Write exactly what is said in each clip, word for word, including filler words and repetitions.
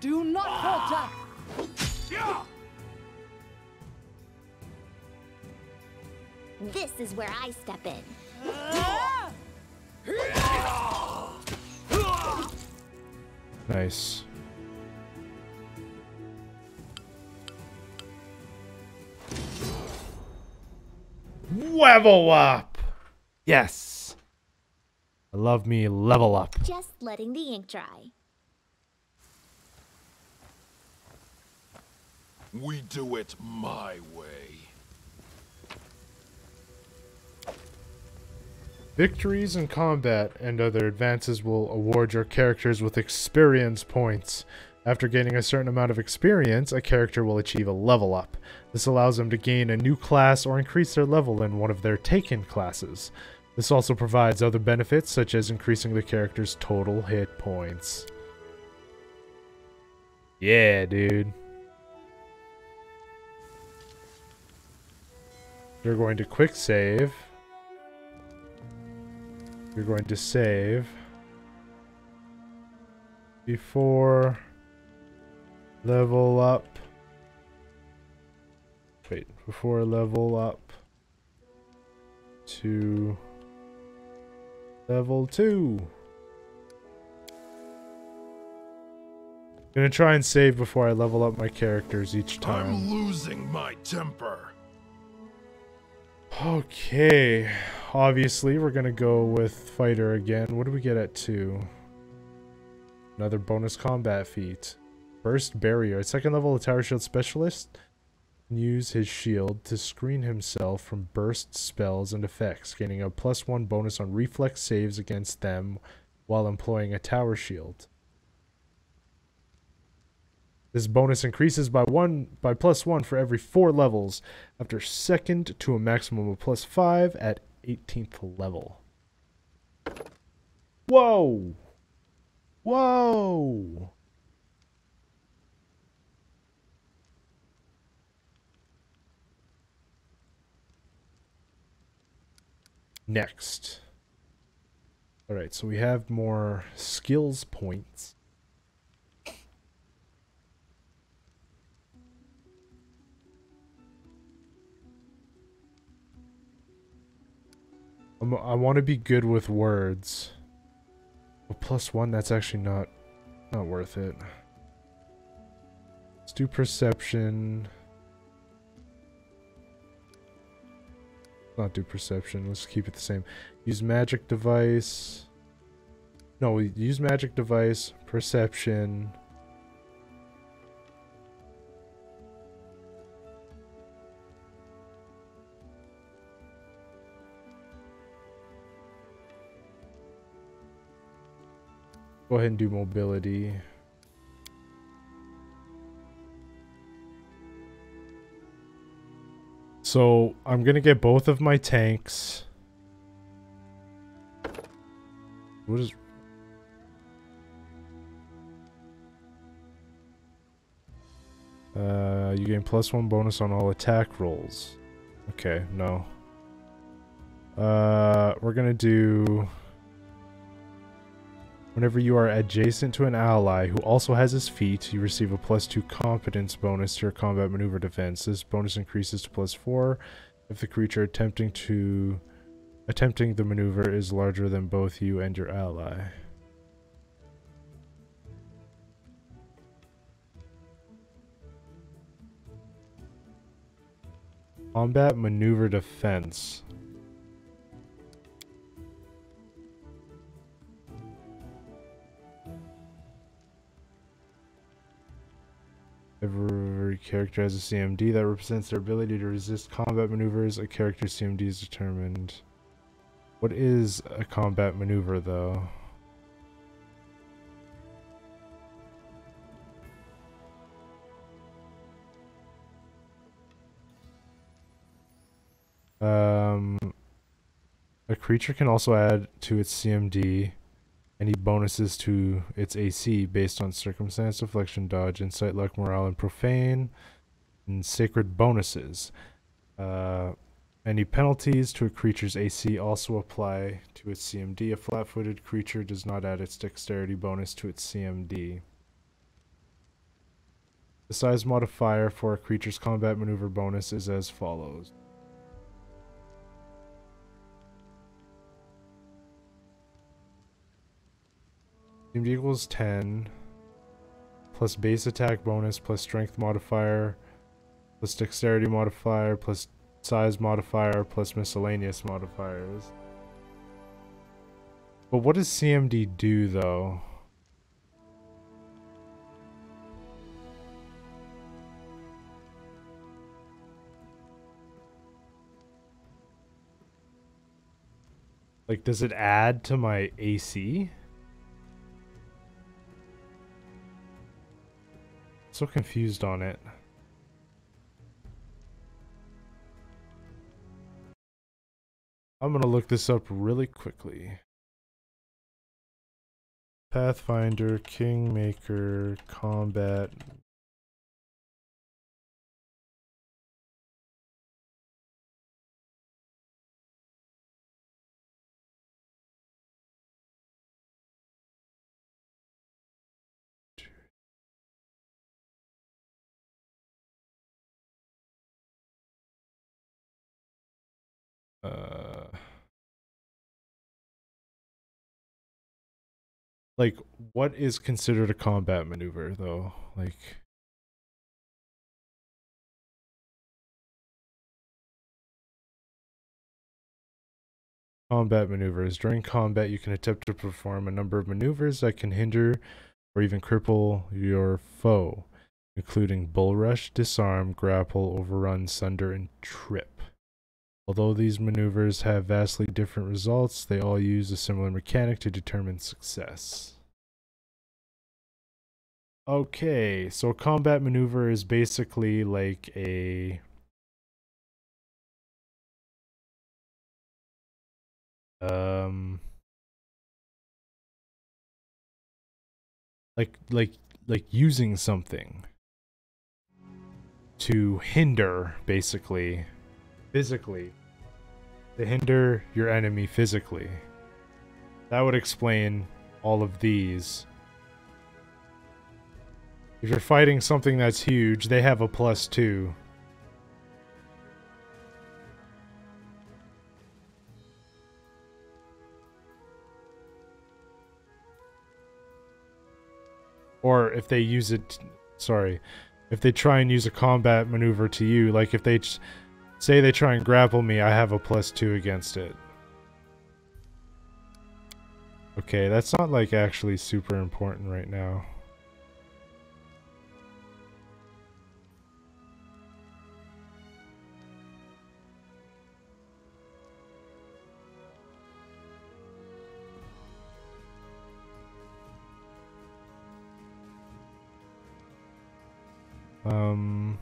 Do not ah. contact! Yeah. This is where I step in. Ah. Nice. Level up! Yes! I love me level up. Just letting the ink dry. We do it my way. Victories in combat and other advances will award your characters with experience points. After gaining a certain amount of experience, a character will achieve a level up. This allows them to gain a new class or increase their level in one of their taken classes. This also provides other benefits, such as increasing the character's total hit points. Yeah, dude. You're going to quick save. You're going to save before... level up. Wait, before level up to level two. Gonna try and save before I level up my characters each time. I'm losing my temper. Okay. Obviously, we're gonna go with fighter again. What do we get at two? Another bonus combat feat. Burst barrier. At second level, a tower shield specialist can use his shield to screen himself from burst spells and effects, gaining a plus one bonus on reflex saves against them while employing a tower shield. This bonus increases by one by plus one for every four levels, after second to a maximum of plus five at eighteenth level. Whoa! Whoa! Next. Alright, so we have more skills points. I'm, I want to be good with words. Well, plus one, that's actually not, not worth it. Let's do perception. Not do perception. Let's keep it the same. Use magic device. No, we use magic device, perception. Go ahead and do mobility. So, I'm gonna get both of my tanks. What is... Uh, you gain plus one bonus on all attack rolls. Okay, no. Uh, we're gonna do... Whenever you are adjacent to an ally who also has his feet, you receive a plus two competence bonus to your combat maneuver defense. This bonus increases to plus four if the creature attempting to attempting the maneuver is larger than both you and your ally. Combat maneuver defense. Every character has a C M D that represents their ability to resist combat maneuvers. A character's C M D is determined. What is a combat maneuver, though? Um, a creature can also add to its C M D any bonuses to its A C based on circumstance, deflection, dodge, insight, luck, morale, and profane, and sacred bonuses. Uh, Any penalties to a creature's A C also apply to its C M D. A flat-footed creature does not add its dexterity bonus to its C M D. The size modifier for a creature's combat maneuver bonus is as follows. C M D equals ten, plus base attack bonus, plus strength modifier, plus dexterity modifier, plus size modifier, plus miscellaneous modifiers. But what does C M D do, though? Like, does it add to my A C? So confused on it. I'm gonna look this up really quickly. Pathfinder, Kingmaker, Combat. Uh, like, what is considered a combat maneuver, though? Like, combat maneuvers. During combat, you can attempt to perform a number of maneuvers that can hinder or even cripple your foe, including bull rush, disarm, grapple, overrun, sunder, and trip. Although these maneuvers have vastly different results, they all use a similar mechanic to determine success. Okay, so combat maneuver is basically like a... Um... Like, like, like using something to hinder, basically. Physically, to hinder your enemy physically. That would explain all of these. If you're fighting something that's huge, they have a plus two. Or if they use it, sorry, if they try and use a combat maneuver to you, like if they... Say they try and grapple me, I have a plus two against it. Okay, that's not like actually super important right now. Um...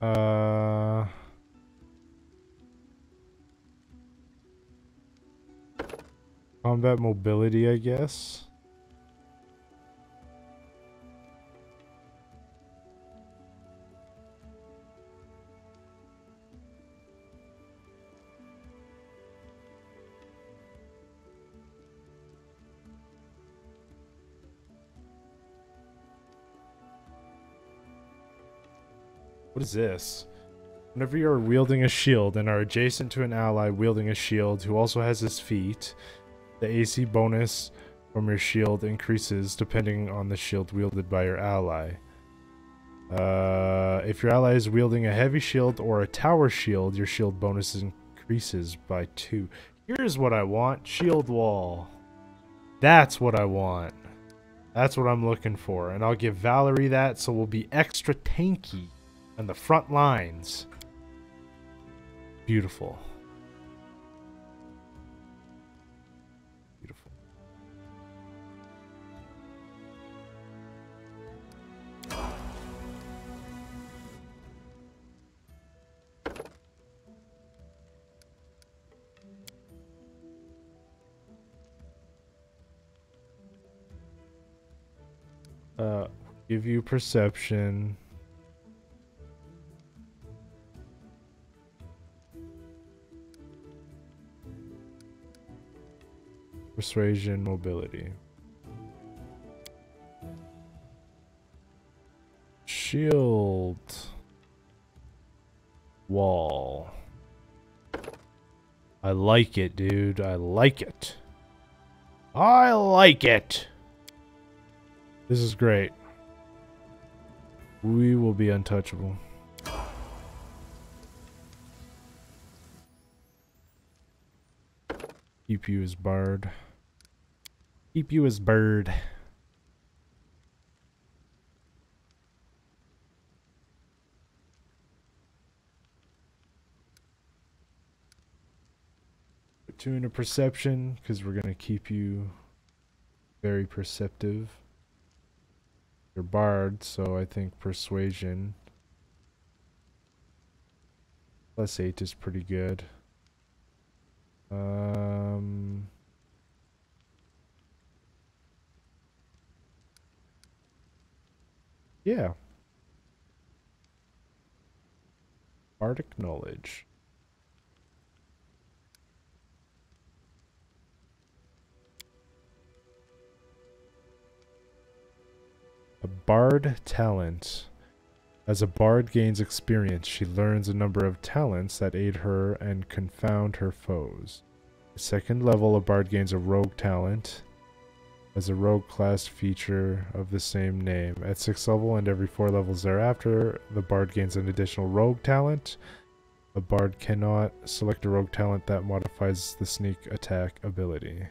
Uh, combat mobility, I guess. What is this? Whenever you are wielding a shield and are adjacent to an ally wielding a shield who also has his feet, the A C bonus from your shield increases depending on the shield wielded by your ally. Uh, if your ally is wielding a heavy shield or a tower shield, your shield bonus is increases by two. Here's what I want. Shield Wall. That's what I want. That's what I'm looking for. And I'll give Valerie that, so we'll be extra tanky on the front lines. Beautiful. Beautiful. Uh, give you perception. Persuasion, mobility. Shield. Wall. I like it, dude. I like it. I like it. This is great. We will be untouchable. Keep you as bard. Keep you as bird. Put two into perception, because we're going to keep you very perceptive. You're bard, so I think persuasion plus eight is pretty good. Um... Yeah. Bardic knowledge. A bard talent. As a bard gains experience, she learns a number of talents that aid her and confound her foes. At second level, a bard gains a rogue talent. As a rogue class feature of the same name. At sixth level and every four levels thereafter, the bard gains an additional rogue talent. The bard cannot select a rogue talent that modifies the sneak attack ability.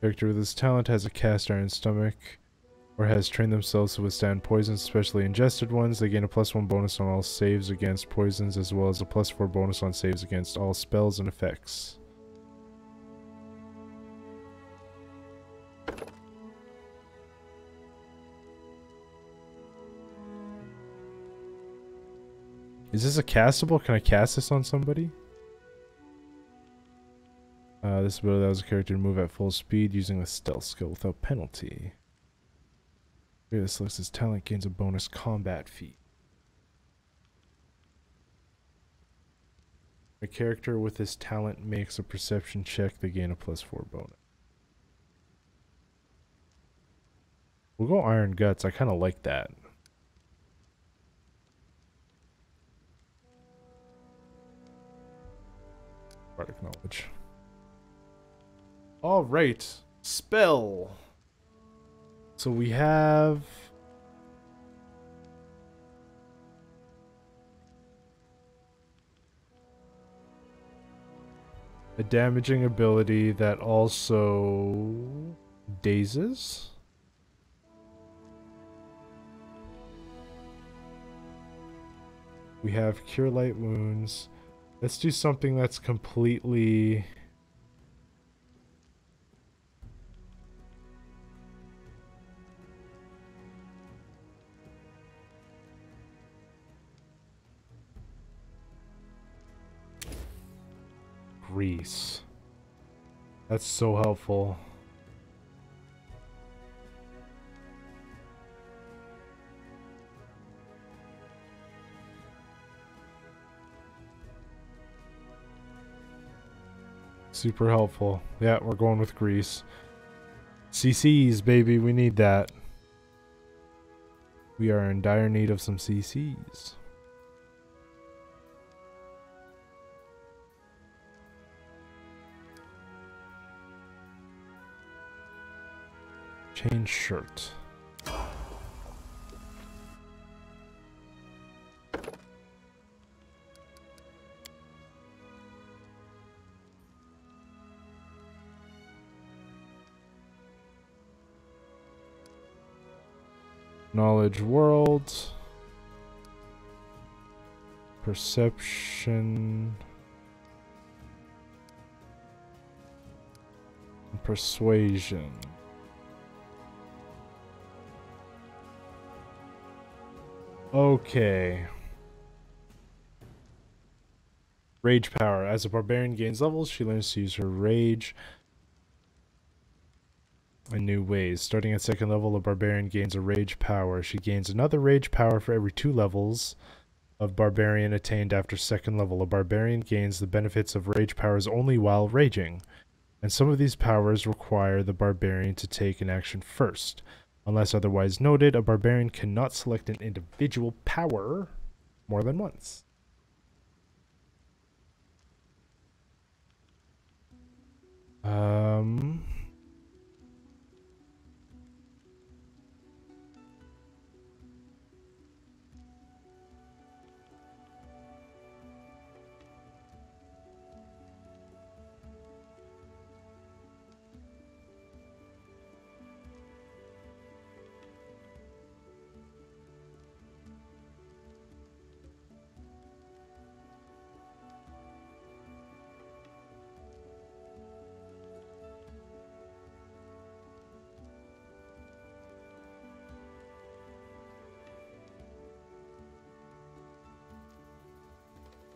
Character with this talent has a cast iron stomach, or has trained themselves to withstand poisons, especially ingested ones. They gain a plus one bonus on all saves against poisons, as well as a plus four bonus on saves against all spells and effects. Is this a castable? Can I cast this on somebody? Uh, this ability allows a character to move at full speed using the stealth skill without penalty. Here, this list is talent gains a bonus combat feat. A character with this talent makes a perception check. They gain a plus four bonus. We'll go Iron Guts. I kind of like that. Bardic knowledge. All right. Spell. So we have a damaging ability that also dazes. We have Cure Light Wounds. Let's do something that's completely... Grease. That's so helpful. Super helpful. Yeah, we're going with Grease. C Cs, baby, we need that. We are in dire need of some C Cs. Change shirt. Knowledge world. Perception. Persuasion. Okay. Rage power. As a barbarian gains levels, she learns to use her rage in new ways. Starting at second level, a barbarian gains a rage power. She gains another rage power for every two levels of barbarian attained after second level. A barbarian gains the benefits of rage powers only while raging, and some of these powers require the barbarian to take an action first. Unless otherwise noted, a barbarian cannot select an individual power more than once. Um...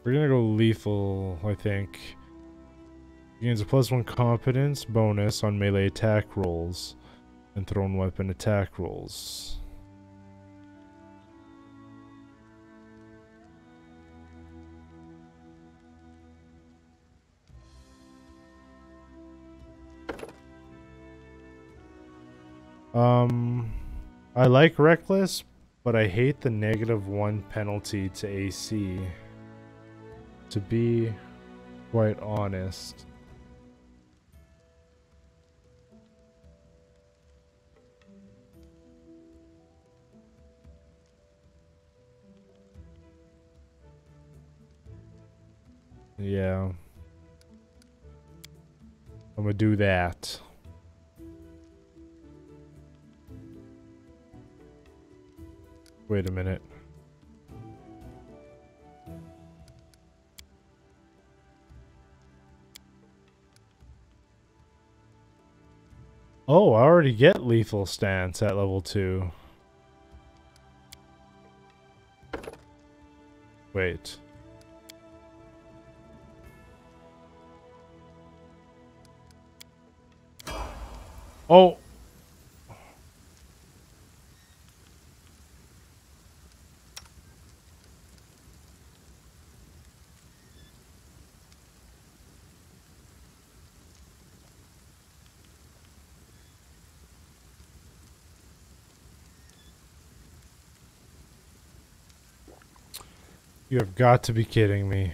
We're gonna go lethal, I think. He gains a plus one competence bonus on melee attack rolls and thrown weapon attack rolls. Um, I like reckless, but I hate the negative one penalty to A C. To be quite honest. Yeah. I'm gonna do that. Wait a minute. Oh, I already get lethal stance at level two. Wait. Oh! You have got to be kidding me.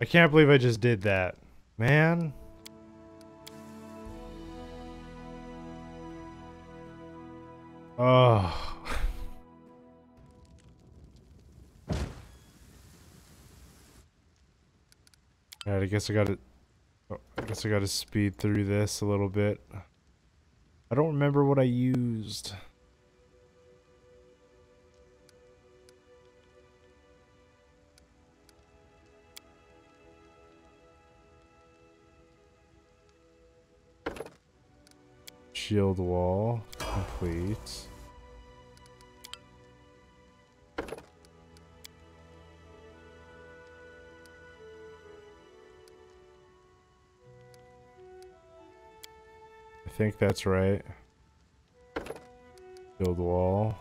I can't believe I just did that, man. Oh. Alright, I guess I gotta oh, I guess I gotta speed through this a little bit. I don't remember what I used. Shield wall complete. I think that's right. Shield wall.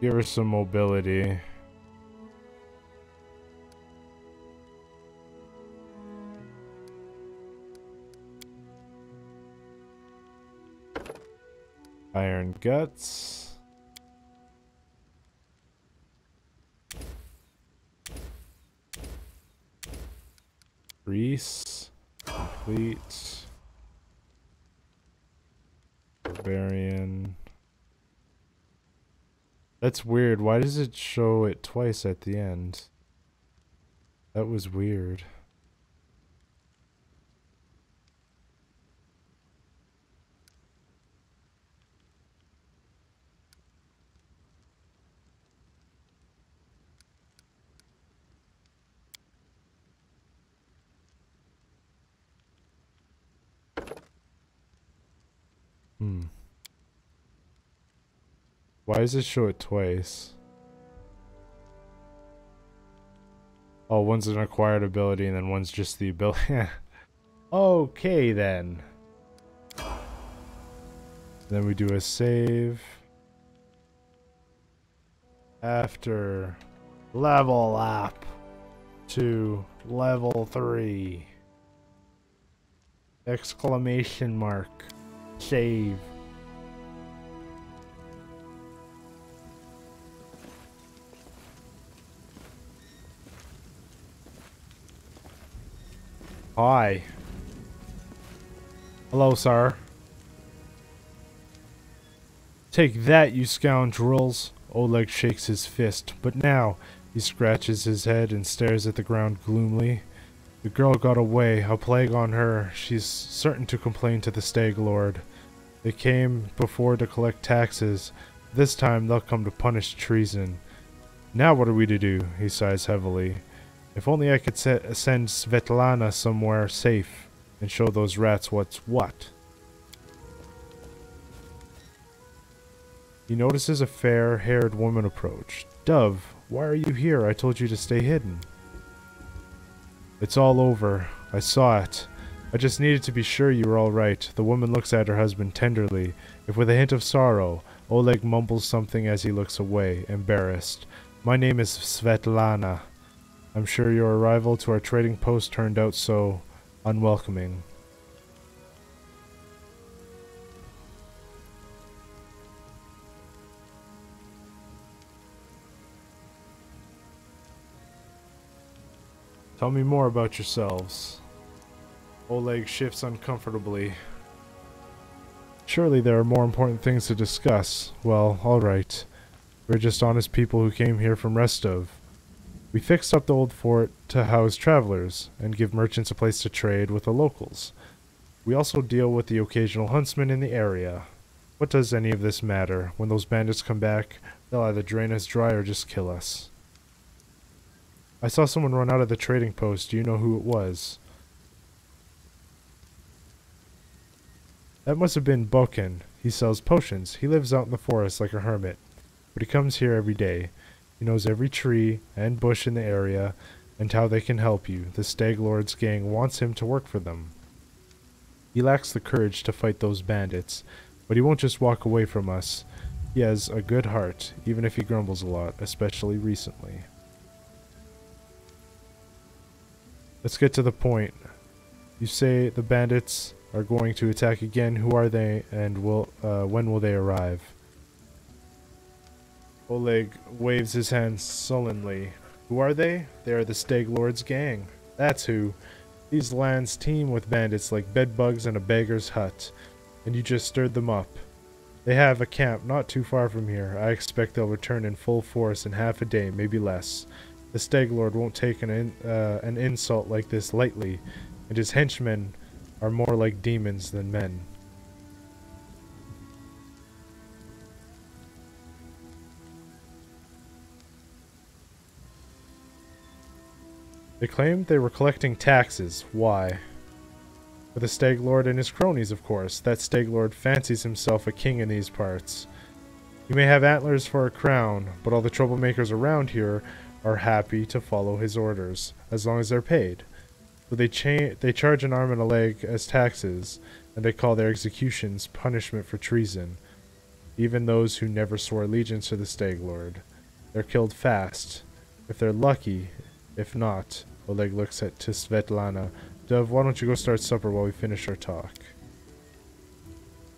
Give her some mobility. Iron Guts. Grease. Complete. Barbarian. That's weird. Why does it show it twice at the end? That was weird. Hmm. Why does it show it twice? Oh, one's an acquired ability and then one's just the ability. Okay, then. Then we do a save. After level up to level three. Exclamation mark. Save. Hi. Hello, sir. Take that, you scoundrels. Oleg shakes his fist, but now he scratches his head and stares at the ground gloomily. The girl got away, a plague on her. She's certain to complain to the Stag Lord. They came before to collect taxes. This time they'll come to punish treason. Now what are we to do? He sighs heavily. If only I could se- send Svetlana somewhere safe and show those rats what's what. He notices a fair-haired woman approach. Dove, why are you here? I told you to stay hidden. It's all over. I saw it. I just needed to be sure you were all right. The woman looks at her husband tenderly, if with a hint of sorrow. Oleg mumbles something as he looks away, embarrassed. My name is Svetlana. I'm sure your arrival to our trading post turned out so unwelcoming. Tell me more about yourselves. Oleg shifts uncomfortably. Surely there are more important things to discuss. Well, alright. We're just honest people who came here from Restov. We fixed up the old fort to house travelers, and give merchants a place to trade with the locals. We also deal with the occasional huntsmen in the area. What does any of this matter? When those bandits come back, they'll either drain us dry or just kill us. I saw someone run out of the trading post. Do you know who it was? That must have been Bokken. He sells potions. He lives out in the forest like a hermit, but he comes here every day. He knows every tree and bush in the area and how they can help you. The Stag Lord's gang wants him to work for them. He lacks the courage to fight those bandits, but he won't just walk away from us. He has a good heart, even if he grumbles a lot, especially recently. Let's get to the point. You say the bandits are going to attack again. Who are they, and will, uh, when will they arrive? Oleg waves his hand sullenly. Who are they? They are the Stag Lord's gang. That's who. These lands teem with bandits like bedbugs in a beggar's hut, and you just stirred them up. They have a camp not too far from here. I expect they'll return in full force in half a day, maybe less. The Stag Lord won't take an, in, uh, an insult like this lightly, and his henchmen are more like demons than men. They claimed they were collecting taxes. Why? For the Stag Lord and his cronies, of course. That Stag Lord fancies himself a king in these parts. He may have antlers for a crown, but all the troublemakers around here are happy to follow his orders, as long as they're paid. But they, cha they charge an arm and a leg as taxes, and they call their executions punishment for treason. even those who never swore allegiance to the Stag Lord. They're killed fast, if they're lucky. If not, Oleg looks at to Svetlana. Dove, why don't you go start supper while we finish our talk?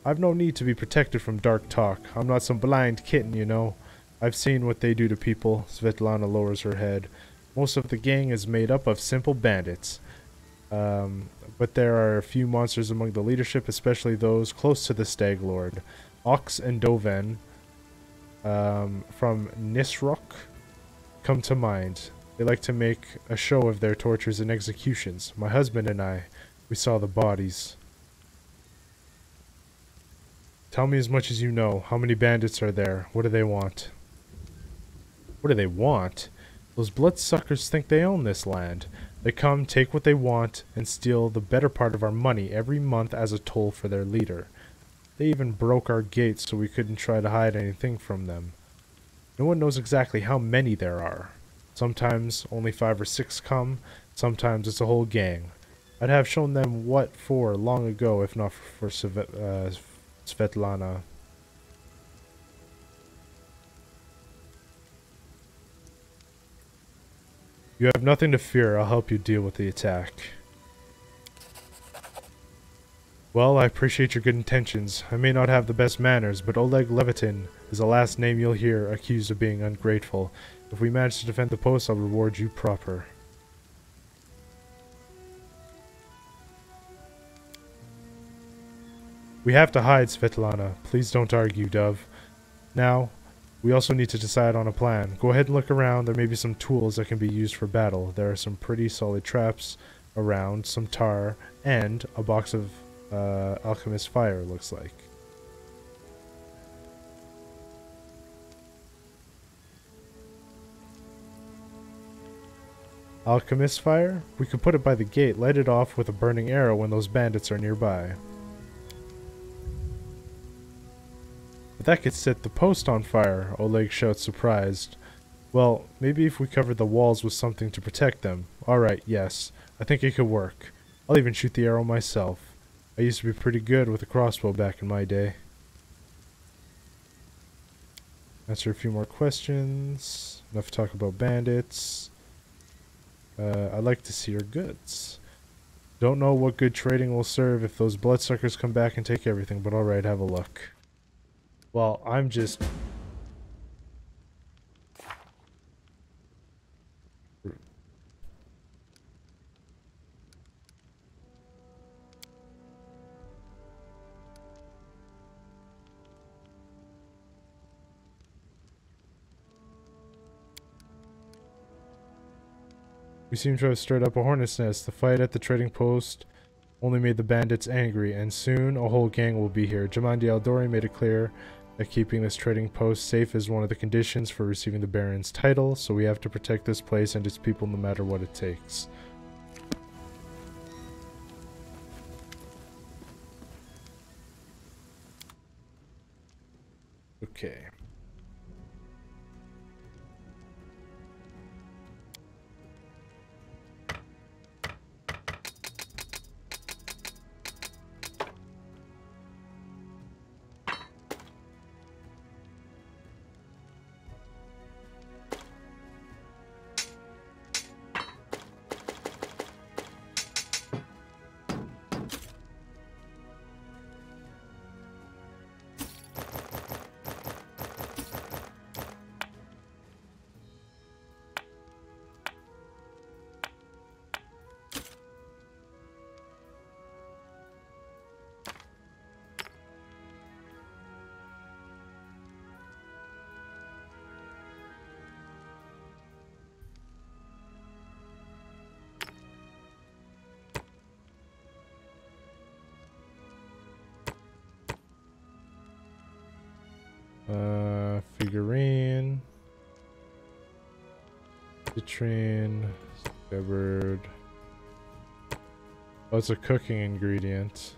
I've no need to be protected from dark talk. I'm not some blind kitten, you know. I've seen what they do to people. Svetlana lowers her head. Most of the gang is made up of simple bandits. Um, but there are a few monsters among the leadership, especially those close to the Stag Lord. Ox and Doven um, from Nisroch come to mind. They like to make a show of their tortures and executions. My husband and I, we saw the bodies. Tell me as much as you know. How many bandits are there? What do they want? What do they want? Those bloodsuckers think they own this land. They come, take what they want, and steal the better part of our money every month as a toll for their leader. They even broke our gates so we couldn't try to hide anything from them. No one knows exactly how many there are. Sometimes only five or six come, sometimes it's a whole gang. I'd have shown them what for long ago if not for, for uh, Svetlana. You have nothing to fear. I'll help you deal with the attack. Well, I appreciate your good intentions. I may not have the best manners, but Oleg Levitin is the last name you'll hear accused of being ungrateful. If we manage to defend the post, I'll reward you proper. We have to hide, Svetlana. Please don't argue, Dove. Now, we also need to decide on a plan. Go ahead and look around. There may be some tools that can be used for battle. There are some pretty solid traps around, some tar, and a box of uh, alchemist fire, looks like. Alchemist fire? We could put it by the gate, light it off with a burning arrow when those bandits are nearby. That could set the post on fire, Oleg shouts, surprised. Well, maybe if we covered the walls with something to protect them. Alright, yes. I think it could work. I'll even shoot the arrow myself. I used to be pretty good with a crossbow back in my day. Answer a few more questions. Enough talk about bandits. Uh, I'd like to see your goods. Don't know what good trading will serve if those bloodsuckers come back and take everything, but alright, have a look. Well, I'm just We seem to have stirred up a hornet's nest. The fight at the trading post only made the bandits angry, and soon a whole gang will be here. Jamandi Aldori made it clear that keeping this trading post safe is one of the conditions for receiving the Baron's title, so we have to protect this place and its people no matter what it takes. Okay. Uh, figurine, citrine, scabbard. Oh, it's a cooking ingredient.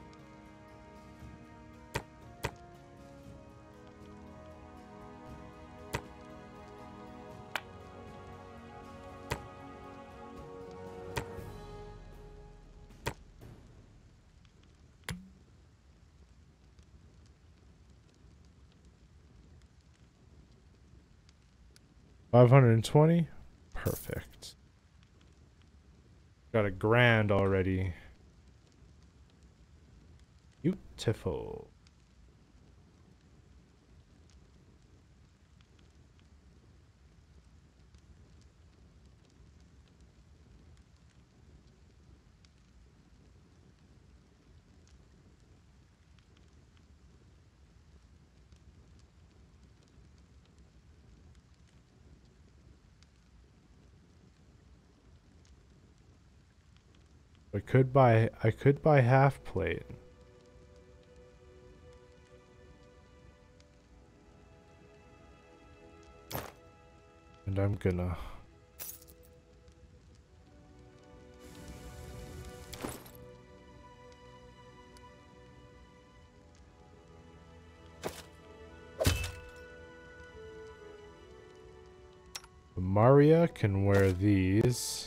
five hundred twenty? Perfect. Got a grand already. Beautiful. I could buy, I could buy half plate. And I'm gonna. Maria can wear these.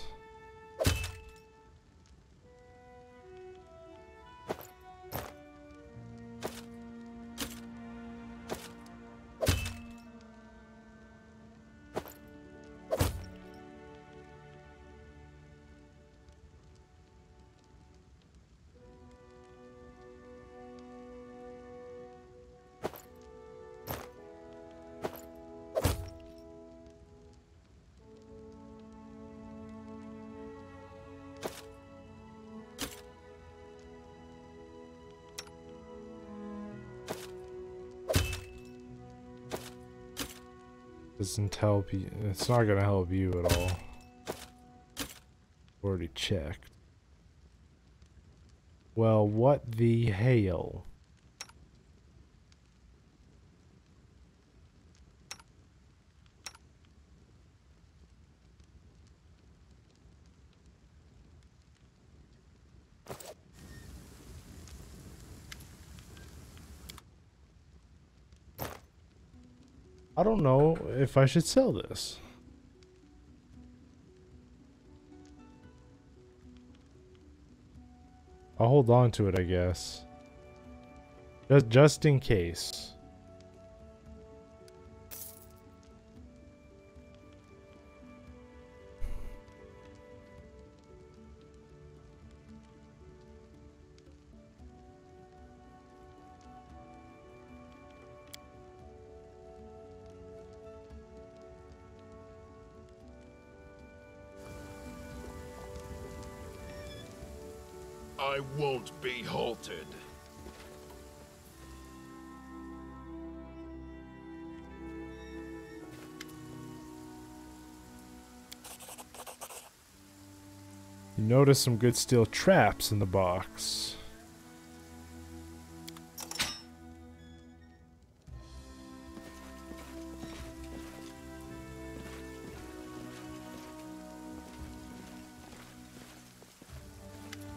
Doesn't help you. It's not gonna help you at all. Already checked. Well, what the hell? I don't know if I should sell this. I'll hold on to it, I guess. Just, just in case. I won't be halted. You notice some good steel traps in the box.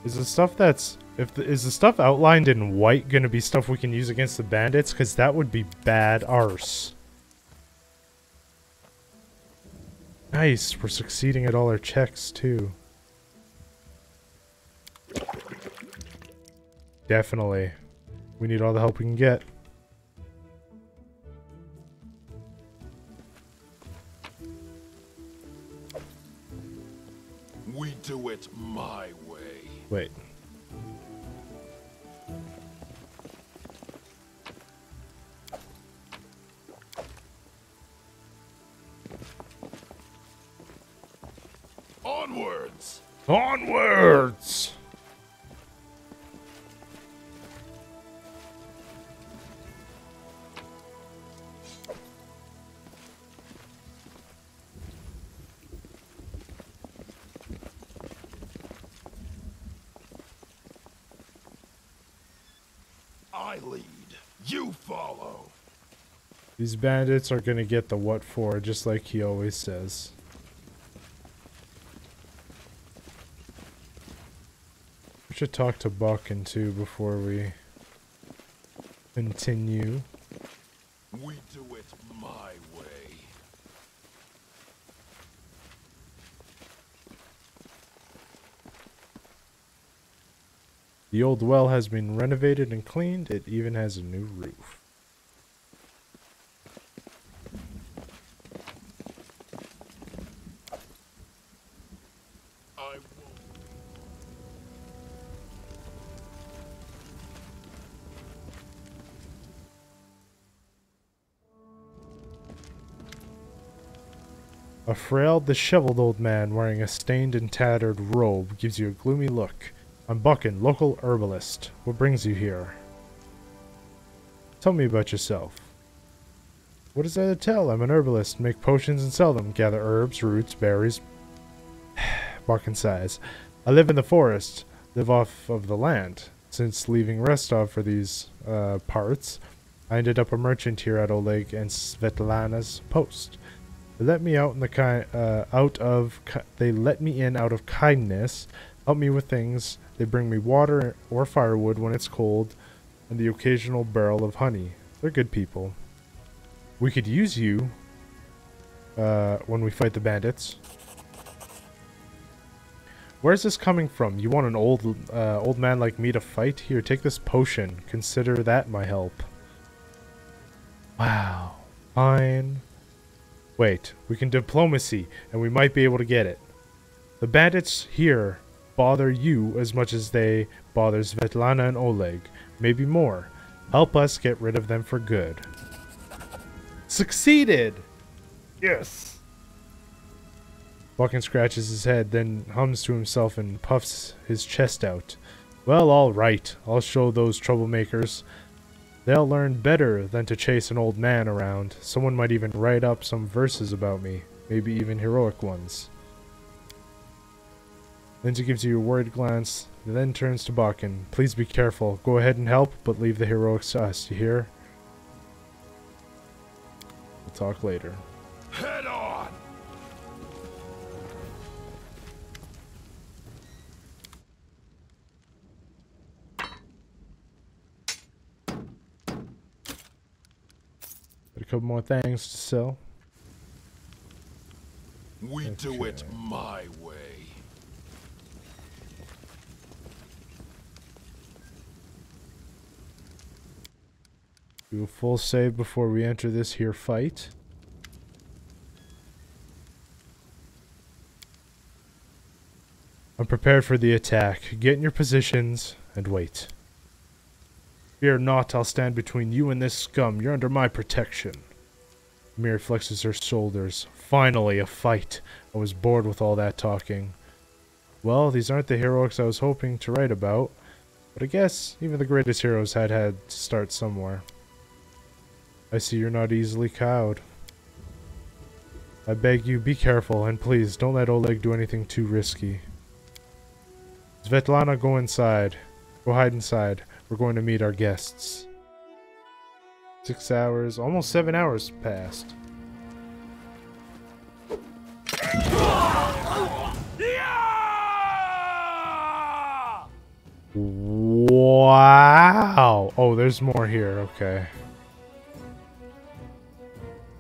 Is the stuff that's if the, is the stuff outlined in white gonna be stuff we can use against the bandits? Cause that would be bad arse. Nice, we're succeeding at all our checks too. Definitely, we need all the help we can get. We do it my way. Wait. Onwards! Onwards! These bandits are gonna get the what for, just like he always says. We should talk to Bokken too before we continue. We do it my way. The old well has been renovated and cleaned. It even has a new roof. A frail, disheveled old man wearing a stained and tattered robe gives you a gloomy look. I'm Bokken, local herbalist. What brings you here? Tell me about yourself. What is there to tell? I'm an herbalist. Make potions and sell them. Gather herbs, roots, berries. Bokken sighs. I live in the forest. Live off of the land. Since leaving Restov for these uh, parts, I ended up a merchant here at Oleg and Svetlana's post. They let me out in the ki- uh, out of ki- they let me in out of kindness, help me with things. They bring me water or firewood when it's cold, and the occasional barrel of honey. They're good people. We could use you uh, when we fight the bandits. Where's this coming from? You want an old uh, old man like me to fight? Here, take this potion. Consider that my help. Wow. Fine. Wait, we can diplomacy, and we might be able to get it. The bandits here bother you as much as they bother Svetlana and Oleg. Maybe more. Help us get rid of them for good. Succeeded! Yes! Bokken scratches his head, then hums to himself and puffs his chest out. Well, alright. I'll show those troublemakers. They'll learn better than to chase an old man around. Someone might even write up some verses about me. Maybe even heroic ones. Lindsay gives you a worried glance, then turns to Bokken. Please be careful. Go ahead and help, but leave the heroics to us, you hear? We'll talk later. Head on! Couple more things to sell. We okay. do it my way. Do a full save before we enter this here fight. I'm prepared for the attack. Get in your positions and wait. Fear not, I'll stand between you and this scum. You're under my protection. Miri flexes her shoulders. Finally, a fight. I was bored with all that talking. Well, these aren't the heroics I was hoping to write about. But I guess even the greatest heroes had had to start somewhere. I see you're not easily cowed. I beg you, be careful, and please, don't let Oleg do anything too risky. Svetlana, go inside. Go hide inside. We're going to meet our guests. Six hours, almost seven hours passed. Wow! Oh, there's more here, okay.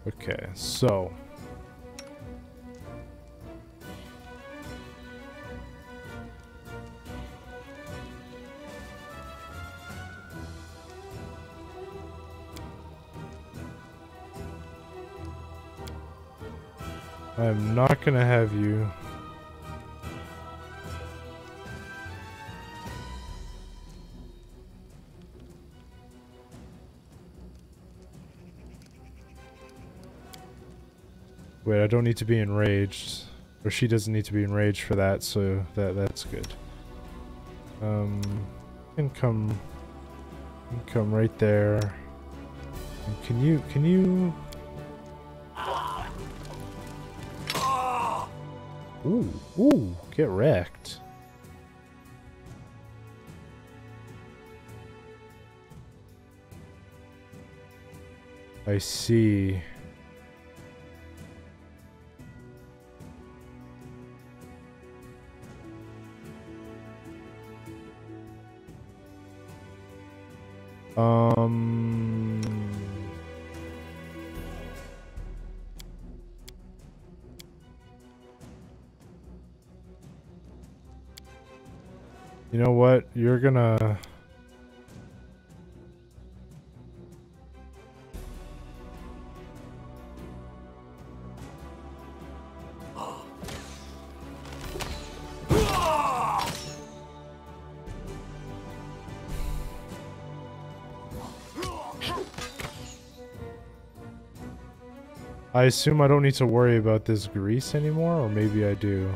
Okay, so... I'm not gonna have you. Wait, I don't need to be enraged. Or she doesn't need to be enraged for that, so that that's good. Um can come can come right there. And can you can you Ooh, ooh, get wrecked. I see. Um... You know what? You're gonna... I assume I don't need to worry about this grease anymore, or maybe I do.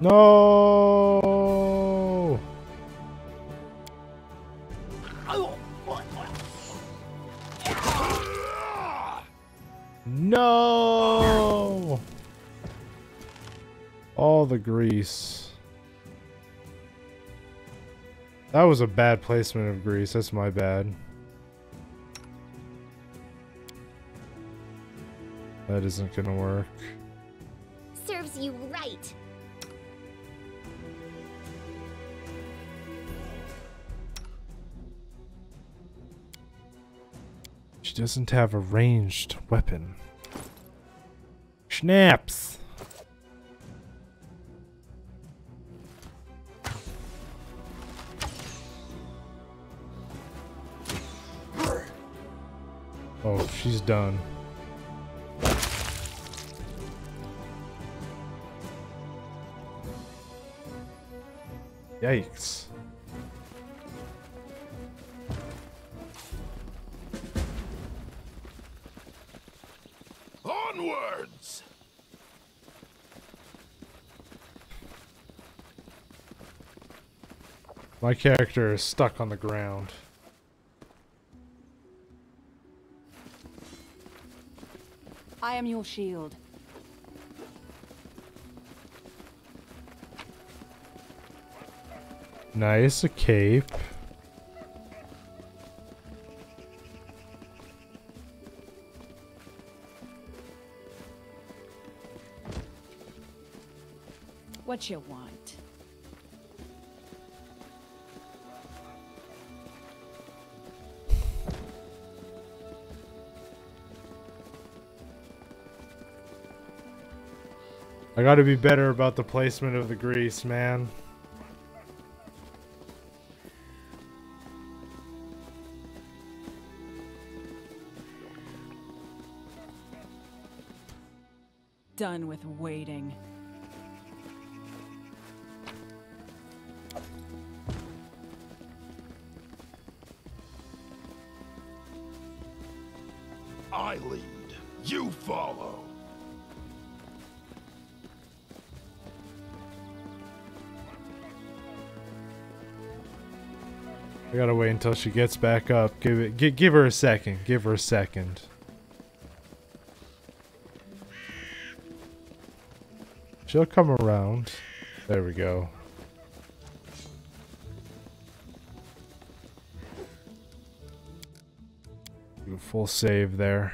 No. No. All the grease. That was a bad placement of grease. That's my bad. That isn't gonna work. Serves you right. Doesn't have a ranged weapon. Snaps. Oh, she's done. Yikes. My character is stuck on the ground. I am your shield. Nice, a cape. What you want? I gotta be better about the placement of the grease, man. Done with waiting. I lead, you follow. I gotta wait until she gets back up. Give it, give, give her a second. Give her a second. She'll come around. There we go. Do a full save there.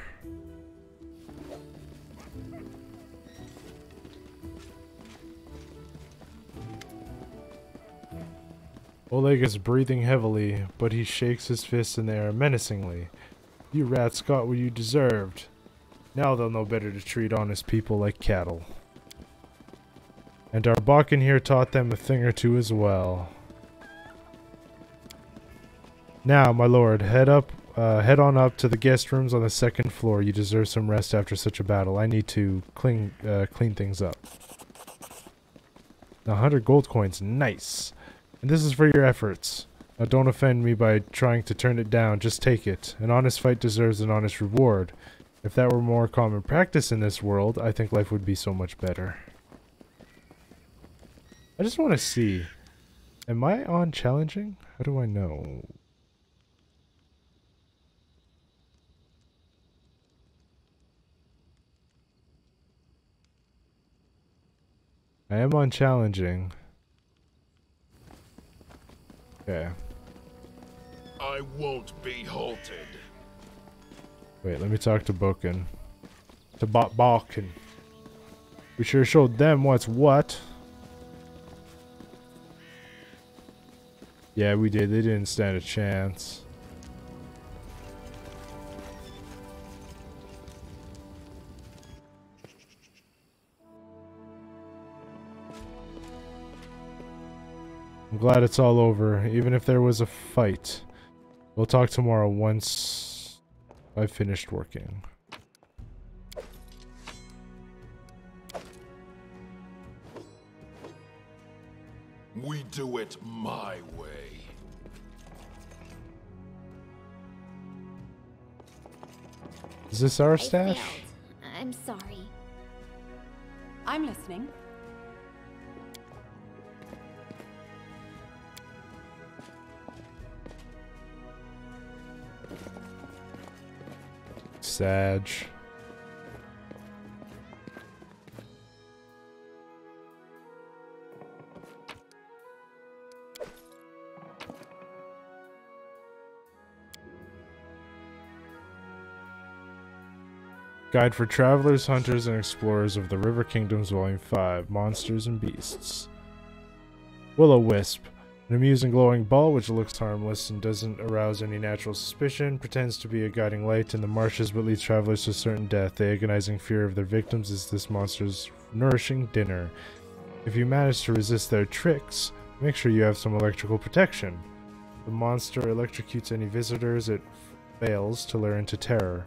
Oleg is breathing heavily, but he shakes his fist in the air menacingly. You rats got what you deserved. Now they'll know better to treat honest people like cattle. And our Bokken here taught them a thing or two as well. Now, my lord, head up, uh, head on up to the guest rooms on the second floor. You deserve some rest after such a battle. I need to clean, uh, clean things up. one hundred gold coins, nice. And this is for your efforts. Now don't offend me by trying to turn it down, just take it. An honest fight deserves an honest reward. If that were more common practice in this world, I think life would be so much better. I just want to see. Am I on challenging? How do I know? I am on challenging. Okay. I won't be halted. Wait, let me talk to Bokken. To Bot Bokken. We sure showed them what's what. Yeah, we did. They didn't stand a chance. I'm glad it's all over, even if there was a fight. We'll talk tomorrow once I've finished working. We do it my way. Is this our staff? I'm sorry. I'm listening. Sag. Guide for Travelers, Hunters, and Explorers of the River Kingdoms, Volume five, Monsters and Beasts. Will-O-Wisp. An amusing glowing ball which looks harmless and doesn't arouse any natural suspicion, pretends to be a guiding light in the marshes but leads travelers to certain death. The agonizing fear of their victims is this monster's nourishing dinner. If you manage to resist their tricks, make sure you have some electrical protection. The monster electrocutes any visitors it fails to lure into terror.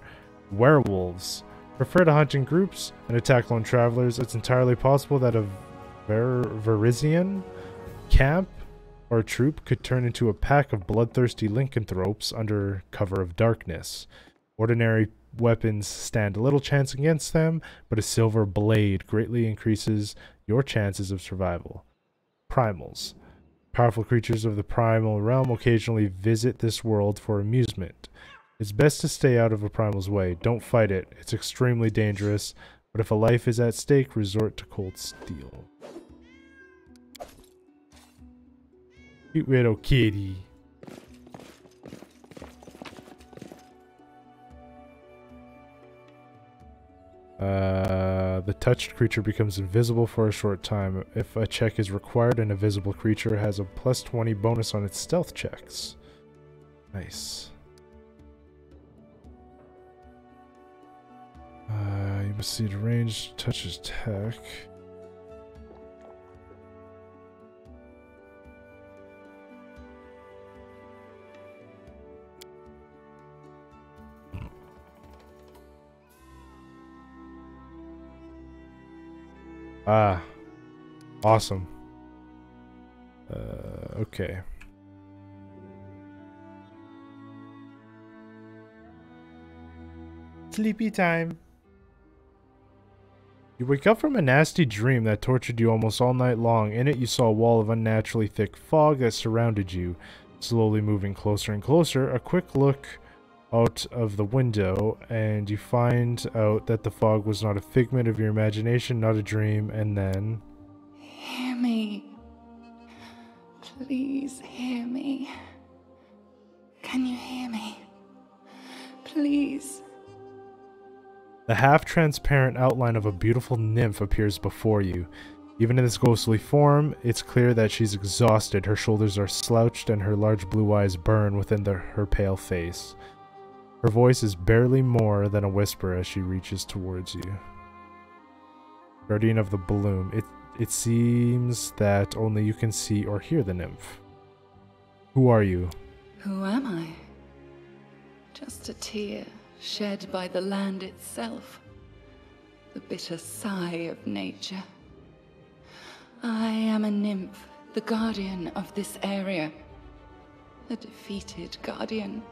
Werewolves. Prefer to hunt in groups and attack lone travelers. It's entirely possible that a Ver Verizian camp or troop could turn into a pack of bloodthirsty lycanthropes under cover of darkness. Ordinary weapons stand little chance against them, but a silver blade greatly increases your chances of survival. Primals. Powerful creatures of the primal realm occasionally visit this world for amusement. It's best to stay out of a primal's way. Don't fight it. It's extremely dangerous, but if a life is at stake, resort to cold steel. Cute little kitty. Uh, the touched creature becomes invisible for a short time. If a check is required, an invisible creature has a plus twenty bonus on its stealth checks. Nice. Uh, you must see the range, touch attack. Ah, awesome. Uh, okay. Sleepy time. You wake up from a nasty dream that tortured you almost all night long. In it, you saw a wall of unnaturally thick fog that surrounded you, slowly moving closer and closer. A quick look out of the window, and you find out that the fog was not a figment of your imagination, not a dream, and then... Hear me. Please hear me. Can you hear me? Please... The half-transparent outline of a beautiful nymph appears before you. Even in this ghostly form, it's clear that she's exhausted. Her shoulders are slouched and her large blue eyes burn within the, her pale face. Her voice is barely more than a whisper as she reaches towards you. Guardian of the Bloom. It, it seems that only you can see or hear the nymph. Who are you? Who am I? Just a tear. Shed by the land itself, the bitter sigh of nature. I am a nymph, the guardian of this area, the defeated guardian.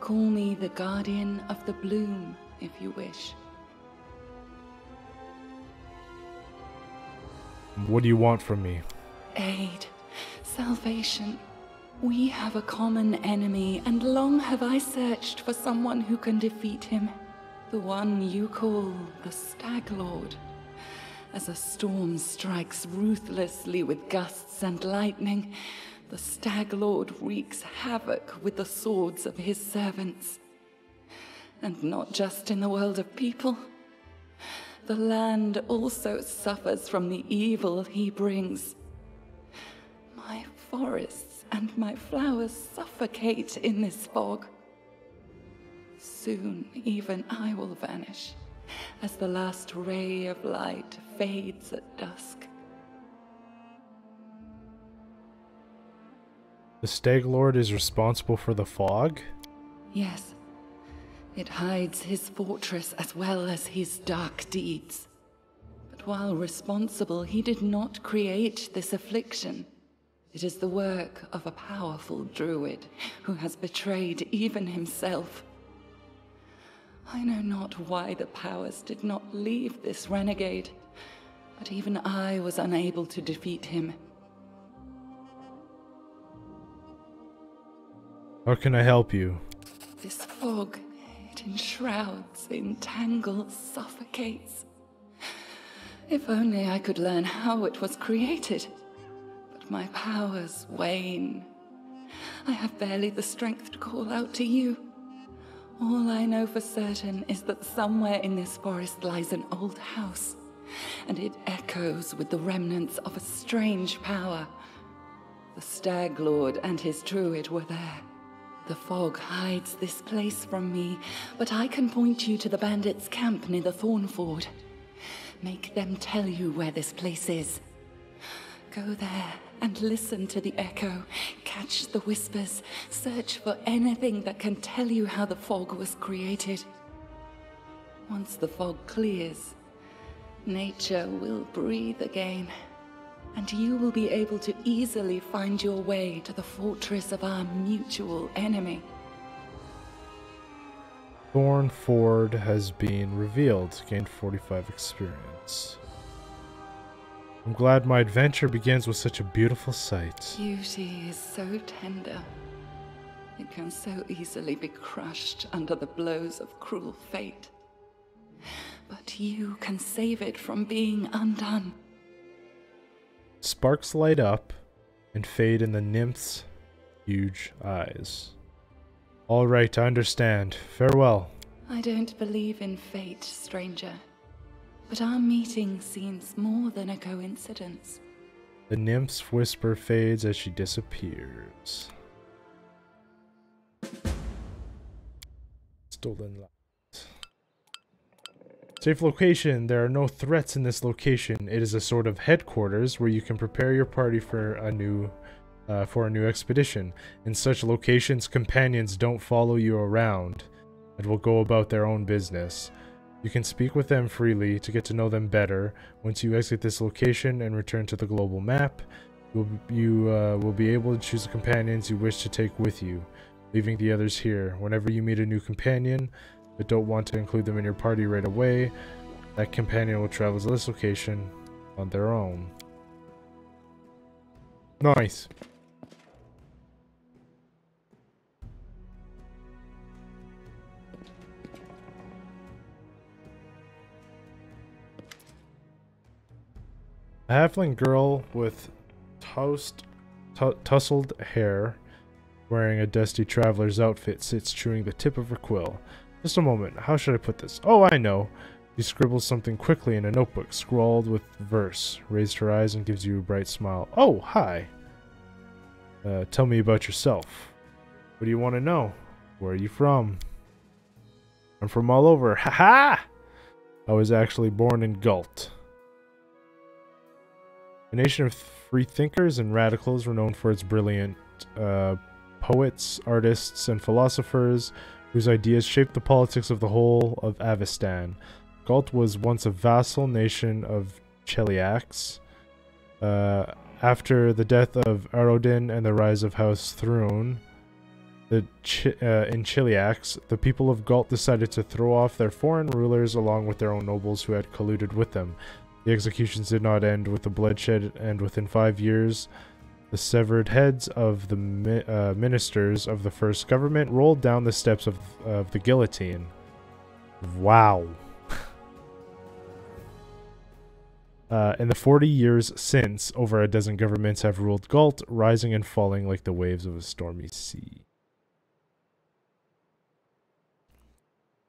Call me the guardian of the bloom, if you wish. What do you want from me? Aid, salvation. We have a common enemy, and long have I searched for someone who can defeat him. The one you call the Stag Lord. As a storm strikes ruthlessly with gusts and lightning, the Stag Lord wreaks havoc with the swords of his servants. And not just in the world of people. The land also suffers from the evil he brings. My forests and my flowers suffocate in this fog. Soon even I will vanish, as the last ray of light fades at dusk. The Stag Lord is responsible for the fog? Yes. It hides his fortress as well as his dark deeds. But while responsible, he did not create this affliction. It is the work of a powerful druid who has betrayed even himself. I know not why the powers did not leave this renegade, but even I was unable to defeat him. How can I help you? This fog, it enshrouds, entangles, suffocates. If only I could learn how it was created. But my powers wane. I have barely the strength to call out to you. All I know for certain is that somewhere in this forest lies an old house, and it echoes with the remnants of a strange power. The Stag Lord and his druid were there. The fog hides this place from me, but I can point you to the bandits' camp near the Thornford. Make them tell you where this place is. Go there and listen to the echo, catch the whispers, search for anything that can tell you how the fog was created. Once the fog clears, nature will breathe again, and you will be able to easily find your way to the fortress of our mutual enemy. Thornford has been revealed. Gained forty-five experience. I'm glad my adventure begins with such a beautiful sight. Beauty is so tender. It can so easily be crushed under the blows of cruel fate. But you can save it from being undone. Sparks light up and fade in the nymph's huge eyes. All right, I understand. Farewell. I don't believe in fate, stranger. But our meeting seems more than a coincidence. The nymph's whisper fades as she disappears. Stolen light. Safe location. There are no threats in this location. It is a sort of headquarters where you can prepare your party for a new... Uh, for a new expedition. In such locations, companions don't follow you around and will go about their own business. You can speak with them freely to get to know them better. Once you exit this location and return to the global map, you'll, you uh, will be able to choose the companions you wish to take with you, leaving the others here. Whenever you meet a new companion but don't want to include them in your party right away, that companion will travel to this location on their own. Nice. A halfling girl with tossed, tousled hair, wearing a dusty traveler's outfit, sits chewing the tip of her quill. Just a moment, how should I put this? Oh, I know. She scribbles something quickly in a notebook, scrawled with verse, raised her eyes and gives you a bright smile. Oh, hi. Uh, tell me about yourself. What do you want to know? Where are you from? I'm from all over. Ha ha! I was actually born in Galt. A nation of free thinkers and radicals renowned for its brilliant uh, poets, artists, and philosophers whose ideas shaped the politics of the whole of Avistan. Galt was once a vassal nation of Cheliax. Uh, after the death of Aroden and the rise of House Thrun the Ch uh, in Cheliax, the people of Galt decided to throw off their foreign rulers along with their own nobles who had colluded with them. The executions did not end with the bloodshed, and within five years, the severed heads of the mi uh, ministers of the first government rolled down the steps of, of the guillotine. Wow. uh, in the forty years since, over a dozen governments have ruled Galt, rising and falling like the waves of a stormy sea.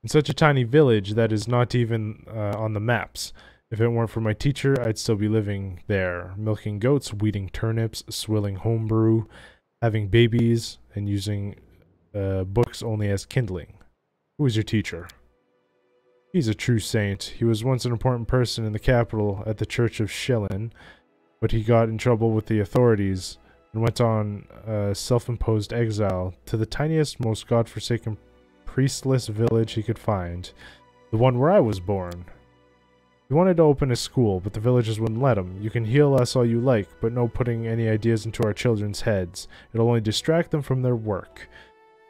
In such a tiny village that is not even uh, on the maps. If it weren't for my teacher, I'd still be living there, milking goats, weeding turnips, swilling homebrew, having babies, and using uh, books only as kindling. Who is your teacher? He's a true saint. He was once an important person in the capital at the Church of Shelyn, but he got in trouble with the authorities. and went on uh, self-imposed exile to the tiniest, most godforsaken priestless village he could find, the one where I was born. He wanted to open a school, but the villagers wouldn't let him. You can heal us all you like, but no putting any ideas into our children's heads. It'll only distract them from their work.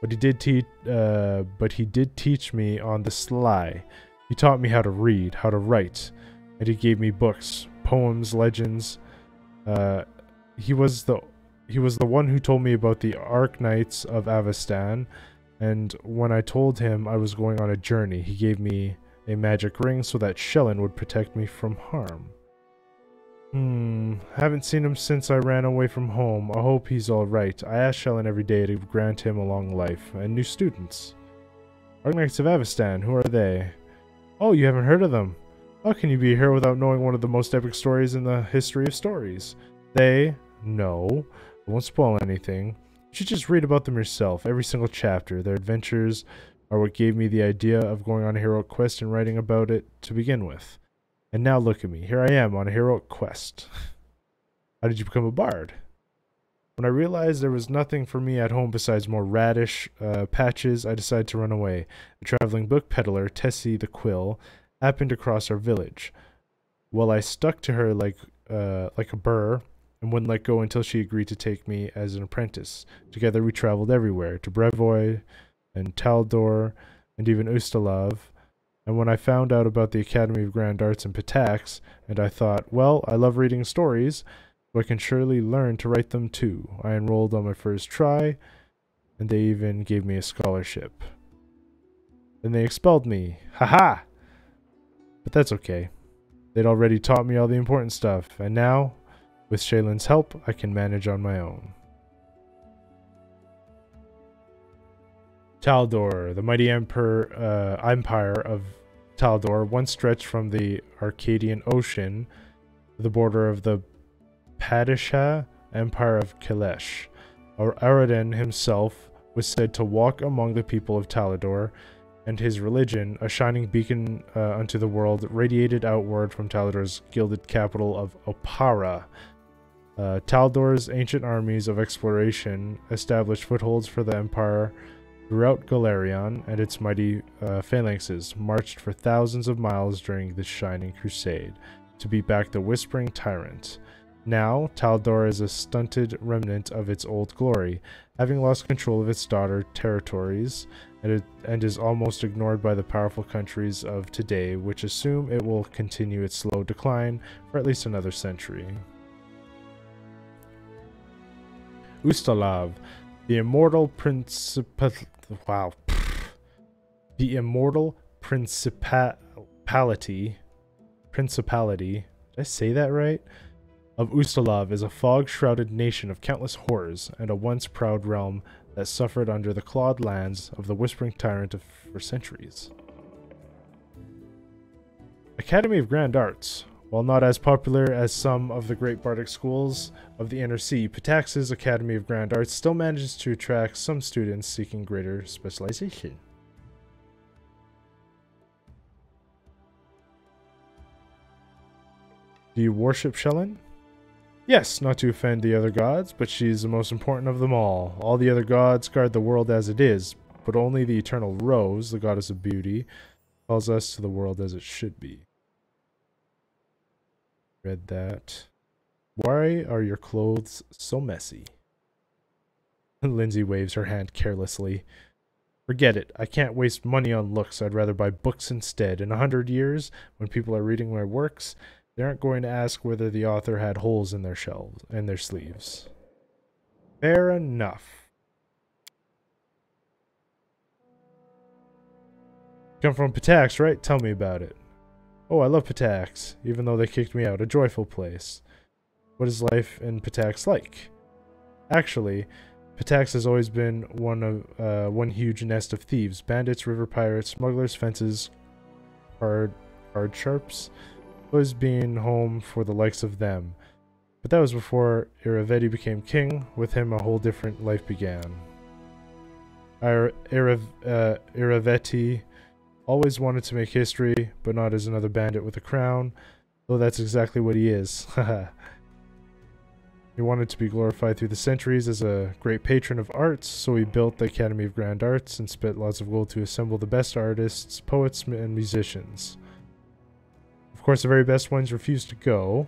But he did teach, uh, but he did teach me on the sly. He taught me how to read, how to write, and he gave me books, poems, legends. Uh, he was the he was the one who told me about the Arknights of Avistan, and when I told him I was going on a journey, he gave me a magic ring so that Shelyn would protect me from harm. Hmm, haven't seen him since I ran away from home. I hope he's alright. I ask Shelyn every day to grant him a long life and new students. Arknights of Avistan, who are they? Oh, you haven't heard of them. How can you be here without knowing one of the most epic stories in the history of stories? They? No. I won't spoil anything. You should just read about them yourself, every single chapter. Their adventures are what gave me the idea of going on a heroic quest and writing about it to begin with. And now look at me. Here I am on a heroic quest. How did you become a bard? When I realized there was nothing for me at home besides more radish uh, patches, I decided to run away. A traveling book peddler, Tessie the Quill, happened to cross our village. Well, I stuck to her like uh, like a burr and wouldn't let go until she agreed to take me as an apprentice. Together we traveled everywhere, to Brevoy and Taldor and even Ustalav. And when I found out about the Academy of Grand Arts in Pitax, and I thought, well, I love reading stories, so I can surely learn to write them too. I enrolled on my first try, and they even gave me a scholarship. Then they expelled me. Haha! But that's okay. They'd already taught me all the important stuff, and now, with Shelyn's help, I can manage on my own. Taldor, the mighty emperor, uh, empire of Taldor, once stretched from the Arcadian Ocean to the border of the Padishah Empire of Kelesh. Aroden himself was said to walk among the people of Taldor, and his religion, a shining beacon uh, unto the world, radiated outward from Taldor's gilded capital of Opara. Uh, Taldor's ancient armies of exploration established footholds for the empire throughout Golarion, and its mighty uh, phalanxes marched for thousands of miles during this shining crusade to beat back the whispering tyrant. Now, Taldor is a stunted remnant of its old glory, having lost control of its daughter territories, and, it, and is almost ignored by the powerful countries of today, which assume it will continue its slow decline for at least another century. Ustalav, the immortal principal, wow, the immortal principality, principality, did I say that right? Of Ustalav is a fog-shrouded nation of countless horrors and a once proud realm that suffered under the clawed lands of the whispering tyrant of, for centuries. Academy of Grand Arts. While not as popular as some of the great bardic schools of the Inner Sea, Pitax's Academy of Grand Arts still manages to attract some students seeking greater specialization. Do you worship Shelyn? Yes, not to offend the other gods, but she's the most important of them all. All the other gods guard the world as it is, but only the Eternal Rose, the goddess of beauty, calls us to the world as it should be. Read that. Why are your clothes so messy? Lindsay waves her hand carelessly. Forget it. I can't waste money on looks. I'd rather buy books instead. In a hundred years, when people are reading my works, they aren't going to ask whether the author had holes in their shelves and their sleeves. Fair enough. Come from Pitax, right? Tell me about it. Oh, I love Pitax, even though they kicked me out. A joyful place. What is life in Pitax like? Actually, Pitax has always been one of uh, one huge nest of thieves, bandits, river pirates, smugglers, fences, card, card sharps. Always being home for the likes of them. But that was before Irovetti became king. With him, a whole different life began. Irovetti always wanted to make history, but not as another bandit with a crown, though that's exactly what he is. He wanted to be glorified through the centuries as a great patron of arts, so he built the Academy of Grand Arts and spent lots of gold to assemble the best artists, poets, and musicians. Of course, the very best ones refused to go,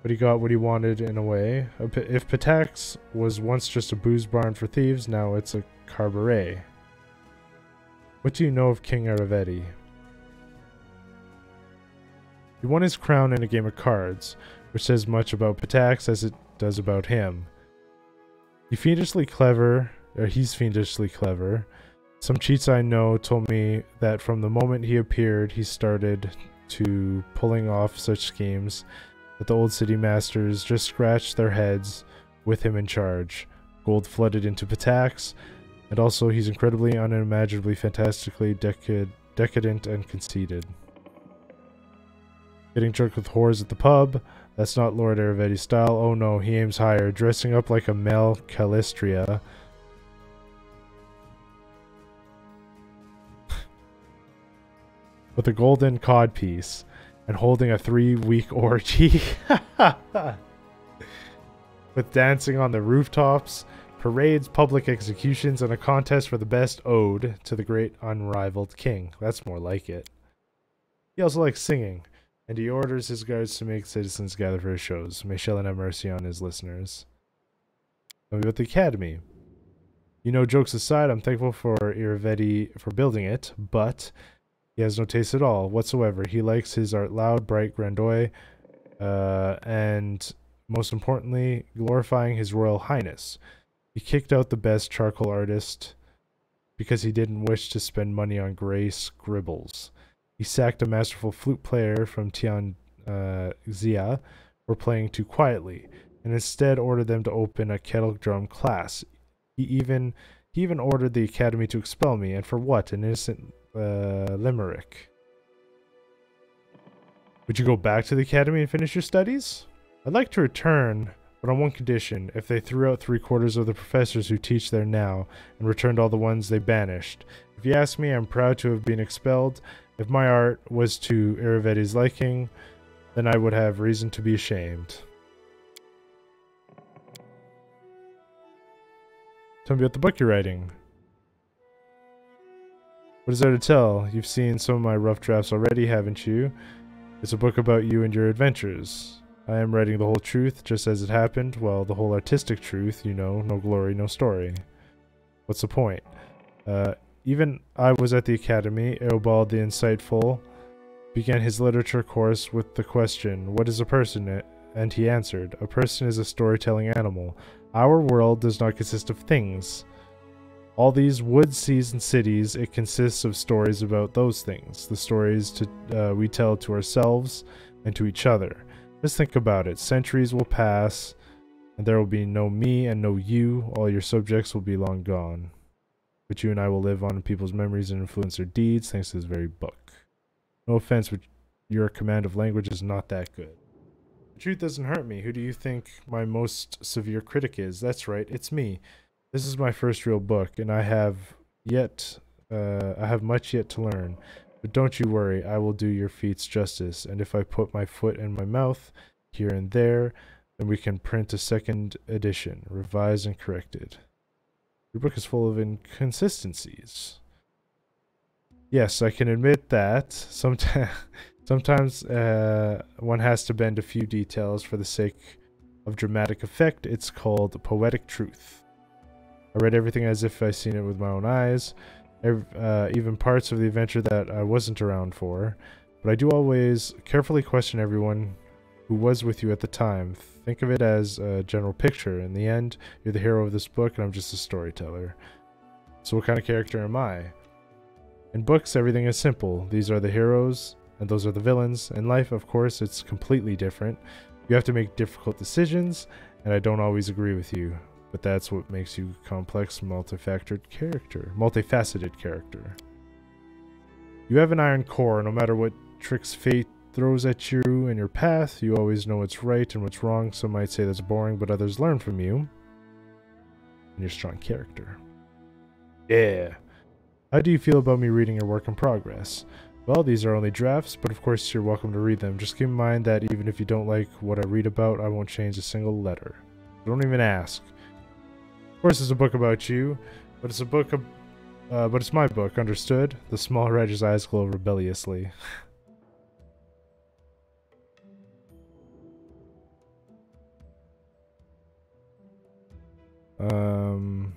but he got what he wanted in a way. If Pitax was once just a booze barn for thieves, now it's a cabaret. What do you know of King Irovetti? He won his crown in a game of cards, which says much about Pitax as it does about him. He fiendishly clever, or he's fiendishly clever. Some cheats I know told me that from the moment he appeared, he started to pulling off such schemes that the old city masters just scratched their heads with him in charge. Gold flooded into Pitax, and also he's incredibly, unimaginably, fantastically decad decadent and conceited. Getting drunk with whores at the pub, that's not Lord Irovetti's style. Oh no, he aims higher, dressing up like a male Calistria. With a golden codpiece, and holding a three-week orgy. With dancing on the rooftops, parades, public executions, and a contest for the best ode to the great unrivaled king. That's more like it. He also likes singing, and he orders his guards to make citizens gather for his shows. May Shelyn have mercy on his listeners. Tell me about the Academy. You know, jokes aside, I'm thankful for Irovetti for building it, but he has no taste at all, whatsoever. He likes his art loud, bright, grandiose, uh, and most importantly, glorifying his Royal Highness. He kicked out the best charcoal artist because he didn't wish to spend money on gray scribbles. He sacked a masterful flute player from Tian uh, Xia for playing too quietly, and instead ordered them to open a kettle drum class. He even he even ordered the academy to expel me, and for what? An innocent uh, limerick. Would you go back to the academy and finish your studies? I'd like to return, but on one condition: if they threw out three quarters of the professors who teach there now, and returned all the ones they banished. If you ask me, I'm proud to have been expelled. If my art was to Irovetti's liking, then I would have reason to be ashamed. Tell me about the book you're writing. What is there to tell? You've seen some of my rough drafts already, haven't you? It's a book about you and your adventures. I am writing the whole truth, just as it happened. Well, the whole artistic truth, you know, no glory, no story. What's the point? Uh... Even I was at the academy. Eobald the Insightful began his literature course with the question, what is a person? And he answered, a person is a storytelling animal. Our world does not consist of things. All these woods, seas, and cities, it consists of stories about those things. The stories to, uh, we tell to ourselves and to each other. Just think about it. Centuries will pass, and there will be no me and no you. All your subjects will be long gone. But you and I will live on in people's memories and influence their deeds thanks to this very book. No offense, but your command of language is not that good. The truth doesn't hurt me. Who do you think my most severe critic is? That's right, it's me. This is my first real book, and I have yet, uh, I have much yet to learn. But don't you worry, I will do your feats justice, and if I put my foot in my mouth here and there, then we can print a second edition, revised and corrected. Your book is full of inconsistencies. Yes, I can admit that. Sometimes, sometimes uh, one has to bend a few details for the sake of dramatic effect. It's called poetic truth. I read everything as if I'd seen it with my own eyes, every, uh, even parts of the adventure that I wasn't around for. But I do always carefully question everyone who was with you at the time. Think of it as a general picture. In the end, you're the hero of this book, and I'm just a storyteller. So what kind of character am I? In books, everything is simple. These are the heroes, and those are the villains. In life, of course, it's completely different. You have to make difficult decisions, and I don't always agree with you. But that's what makes you a complex, multifactored character. Multifaceted character. You have an iron core, no matter what tricks fate throws at you in your path. You always know what's right and what's wrong. Some might say that's boring, but others learn from you and your strong character. Yeah. How do you feel about me reading your work in progress? Well, these are only drafts, but of course you're welcome to read them. Just keep in mind that even if you don't like what I read about, I won't change a single letter. Don't even ask. Of course it's a book about you, but it's a book ab uh, but it's my book, understood? The small wretch's eyes glow rebelliously. um...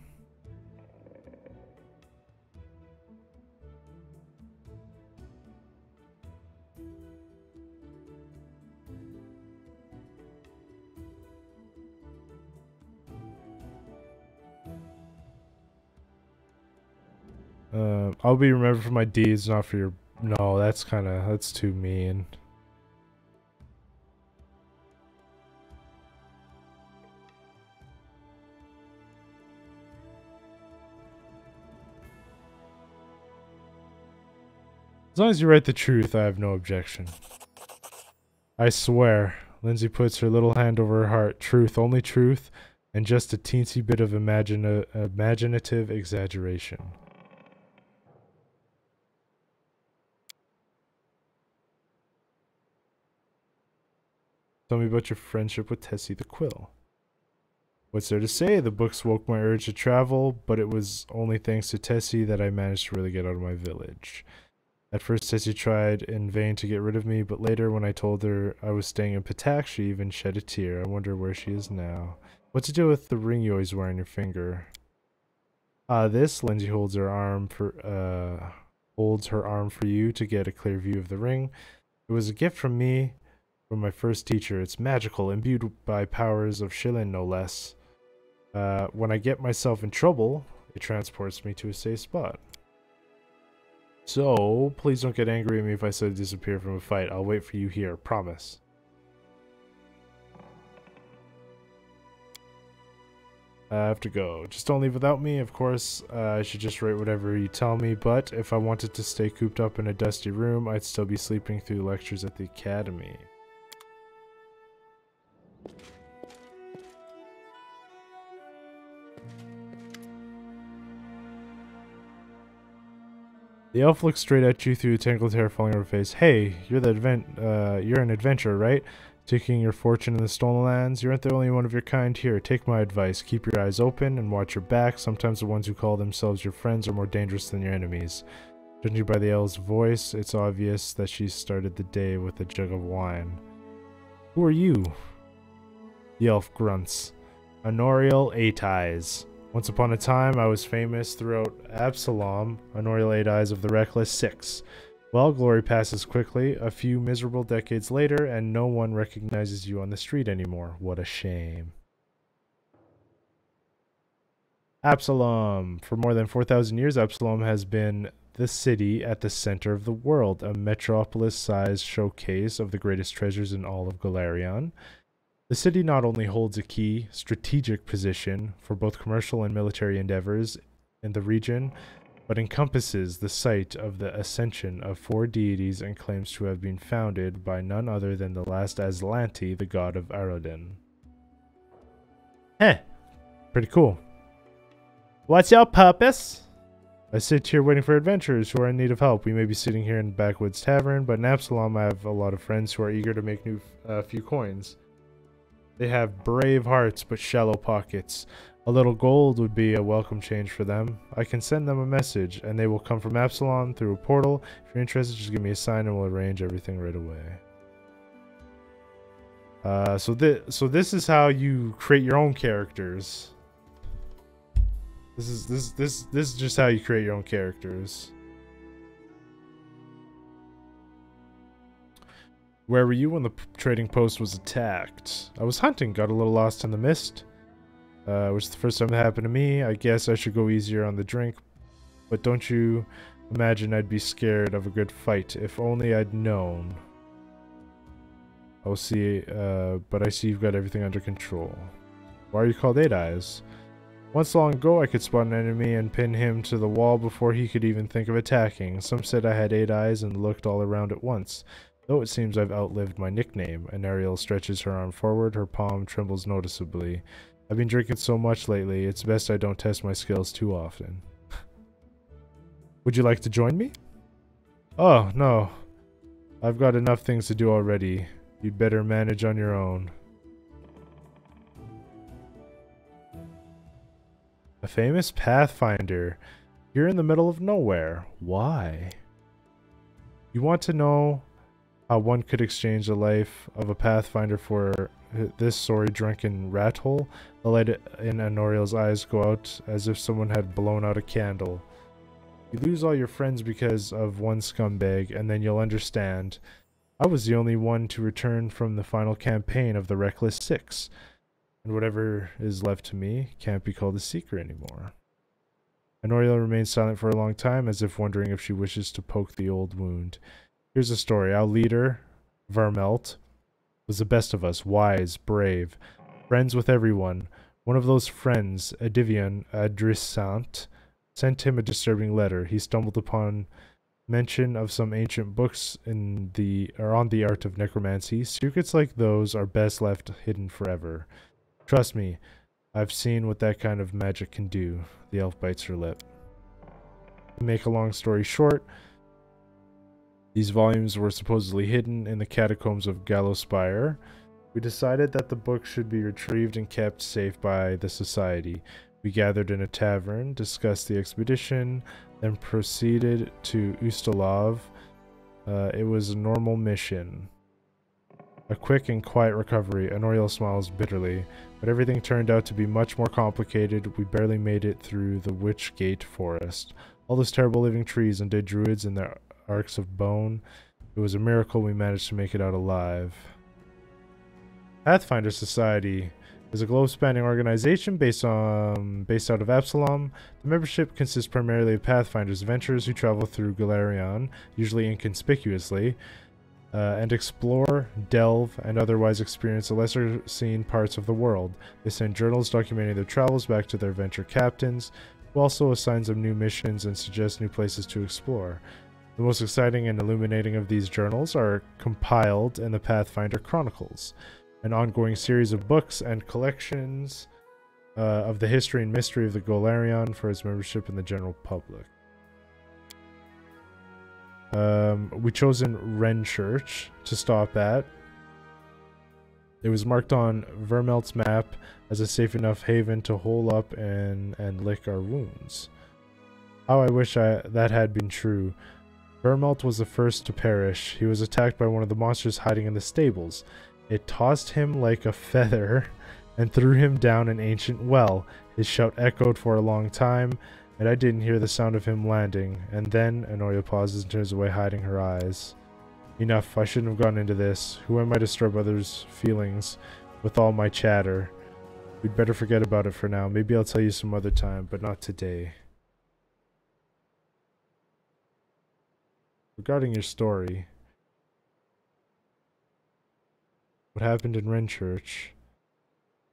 Uh, I'll be remembered for my deeds, not for your... No, that's kind of... That's too mean. As long as you write the truth, I have no objection. I swear. Lindsay puts her little hand over her heart. Truth, only truth, and just a teensy bit of imagina- imaginative exaggeration. Tell me about your friendship with Tessie the Quill. What's there to say? The book woke my urge to travel, but it was only thanks to Tessie that I managed to really get out of my village. At first, Tessie tried in vain to get rid of me, but later when I told her I was staying in Pitax, she even shed a tear. I wonder where she is now. What's to do with the ring you always wear on your finger? Ah, uh, this. Lindsay holds her arm for uh holds her arm for you to get a clear view of the ring. It was a gift from me. From my first teacher. It's magical, imbued by powers of Shelyn, no less. Uh, when I get myself in trouble, it transports me to a safe spot. So, please don't get angry at me if I suddenly disappear from a fight. I'll wait for you here, promise. I have to go. Just don't leave without me. Of course, uh, I should just write whatever you tell me, but if I wanted to stay cooped up in a dusty room, I'd still be sleeping through lectures at the academy. The elf looks straight at you through the tangled hair falling over her face. Hey, you're the advent, uh, you're an adventurer, right? Taking your fortune in the stolen lands? You aren't the only one of your kind here. Take my advice. Keep your eyes open and watch your back. Sometimes the ones who call themselves your friends are more dangerous than your enemies. Judging you by the elf's voice, it's obvious that she started the day with a jug of wine. Who are you? The elf grunts. Anoriel Eight-Eyes. Once upon a time, I was famous throughout Absalom, Anoriel Eight-Eyes of the Reckless Six. Well, glory passes quickly, a few miserable decades later, and no one recognizes you on the street anymore. What a shame. Absalom. For more than four thousand years, Absalom has been the city at the center of the world, a metropolis-sized showcase of the greatest treasures in all of Golarion. The city not only holds a key strategic position for both commercial and military endeavors in the region, but encompasses the site of the ascension of four deities and claims to have been founded by none other than the last Aslanti, the god of Aroden. Heh, pretty cool. What's your purpose? I sit here waiting for adventurers who are in need of help. We may be sitting here in the backwoods tavern, but in Absalom I have a lot of friends who are eager to make new uh, few coins. They have brave hearts, but shallow pockets. A little gold would be a welcome change for them. I can send them a message, and they will come from Absalom through a portal. If you're interested, just give me a sign and we'll arrange everything right away. Uh, so, th so this is how you create your own characters. This is, this, this, this is just how you create your own characters. Where were you when the trading post was attacked? I was hunting, got a little lost in the mist. Uh, which is the first time it happened to me. I guess I should go easier on the drink. But don't you imagine I'd be scared of a good fight. If only I'd known. I'll see, uh, but I see you've got everything under control. Why are you called Eight Eyes? Once long ago I could spot an enemy and pin him to the wall before he could even think of attacking. Some said I had eight eyes and looked all around at once. Though it seems I've outlived my nickname. Anariel stretches her arm forward, her palm trembles noticeably. I've been drinking so much lately, it's best I don't test my skills too often. Would you like to join me? Oh, no. I've got enough things to do already. You'd better manage on your own. A famous pathfinder. You're in the middle of nowhere. Why? You want to know how one could exchange the life of a pathfinder for this sorry drunken rat hole? The light in Anoriel's eyes go out as if someone had blown out a candle. You lose all your friends because of one scumbag, and then you'll understand. I was the only one to return from the final campaign of the Reckless Six, and whatever is left to me can't be called a secret anymore. Anoriel remains silent for a long time, as if wondering if she wishes to poke the old wound. Here's the story. Our leader, Vermelt, was the best of us, wise, brave, friends with everyone. One of those friends, Adivian Adrissant, sent him a disturbing letter. He stumbled upon mention of some ancient books in the or on the art of necromancy. Secrets like those are best left hidden forever. Trust me, I've seen what that kind of magic can do. The elf bites her lip. To make a long story short, these volumes were supposedly hidden in the catacombs of Gallowspire. We decided that the books should be retrieved and kept safe by the society. We gathered in a tavern, discussed the expedition, then proceeded to Ustalav. Uh, it was a normal mission. A quick and quiet recovery. Anoriel smiles bitterly, but everything turned out to be much more complicated. We barely made it through the Witchgate Forest. All those terrible living trees and dead druids and their arcs of bone. It was a miracle we managed to make it out alive. Pathfinder Society is a globe-spanning organization based on based out of Absalom. The membership consists primarily of Pathfinder's adventurers who travel through Golarion, usually inconspicuously, uh, and explore, delve, and otherwise experience the lesser-seen parts of the world. They send journals documenting their travels back to their venture captains, who also assign them new missions and suggest new places to explore. The most exciting and illuminating of these journals are compiled in the Pathfinder Chronicles, an ongoing series of books and collections uh, of the history and mystery of the Golarion for its membership in the general public. Um, we chose in Renchurch to stop at. It was marked on Vermelt's map as a safe enough haven to hole up and, and lick our wounds. How I wish I, that had been true. Vermelt was the first to perish. He was attacked by one of the monsters hiding in the stables. It tossed him like a feather and threw him down an ancient well. His shout echoed for a long time, and I didn't hear the sound of him landing. And then, Anoriel pauses and turns away, hiding her eyes. Enough, I shouldn't have gone into this. Who am I to disturb others' feelings with all my chatter? We'd better forget about it for now. Maybe I'll tell you some other time, but not today. Regarding your story, what happened in Renchurch?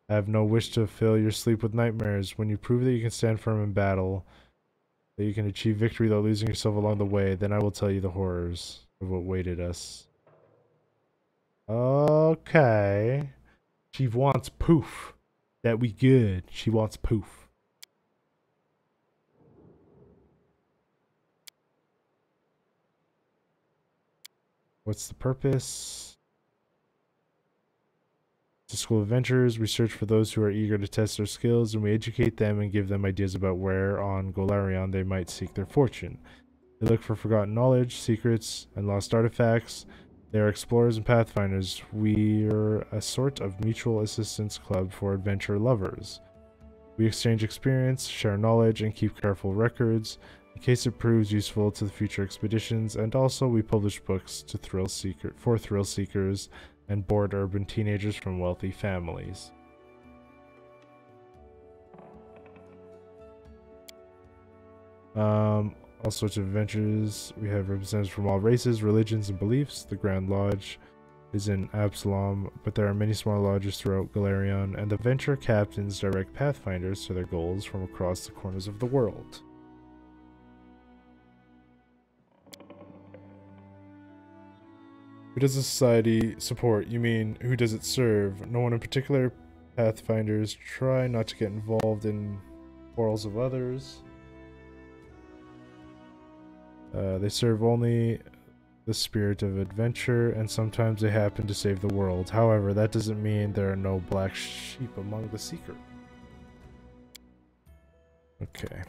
I have no wish to fill your sleep with nightmares. When you prove that you can stand firm in battle, that you can achieve victory without losing yourself along the way, then I will tell you the horrors of what waited us. Okay. She wants poof. That we good. She wants poof. What's the purpose? To school adventurers, we search for those who are eager to test their skills, and we educate them and give them ideas about where on Golarion they might seek their fortune. They look for forgotten knowledge, secrets, and lost artifacts. They are explorers and pathfinders. We're a sort of mutual assistance club for adventure lovers. We exchange experience, share knowledge, and keep careful records in case it proves useful to the future expeditions, and also we publish books to thrill seeker for thrill seekers and bored urban teenagers from wealthy families. Um, all sorts of adventures. We have representatives from all races, religions, and beliefs. The Grand Lodge is in Absalom, but there are many small lodges throughout Golarion, and the venture captains direct pathfinders to their goals from across the corners of the world. Who does the society support? You mean, who does it serve? No one in particular. Pathfinders try not to get involved in quarrels of others. Uh, they serve only the spirit of adventure, and sometimes they happen to save the world. However, that doesn't mean there are no black sheep among the seeker. Okay.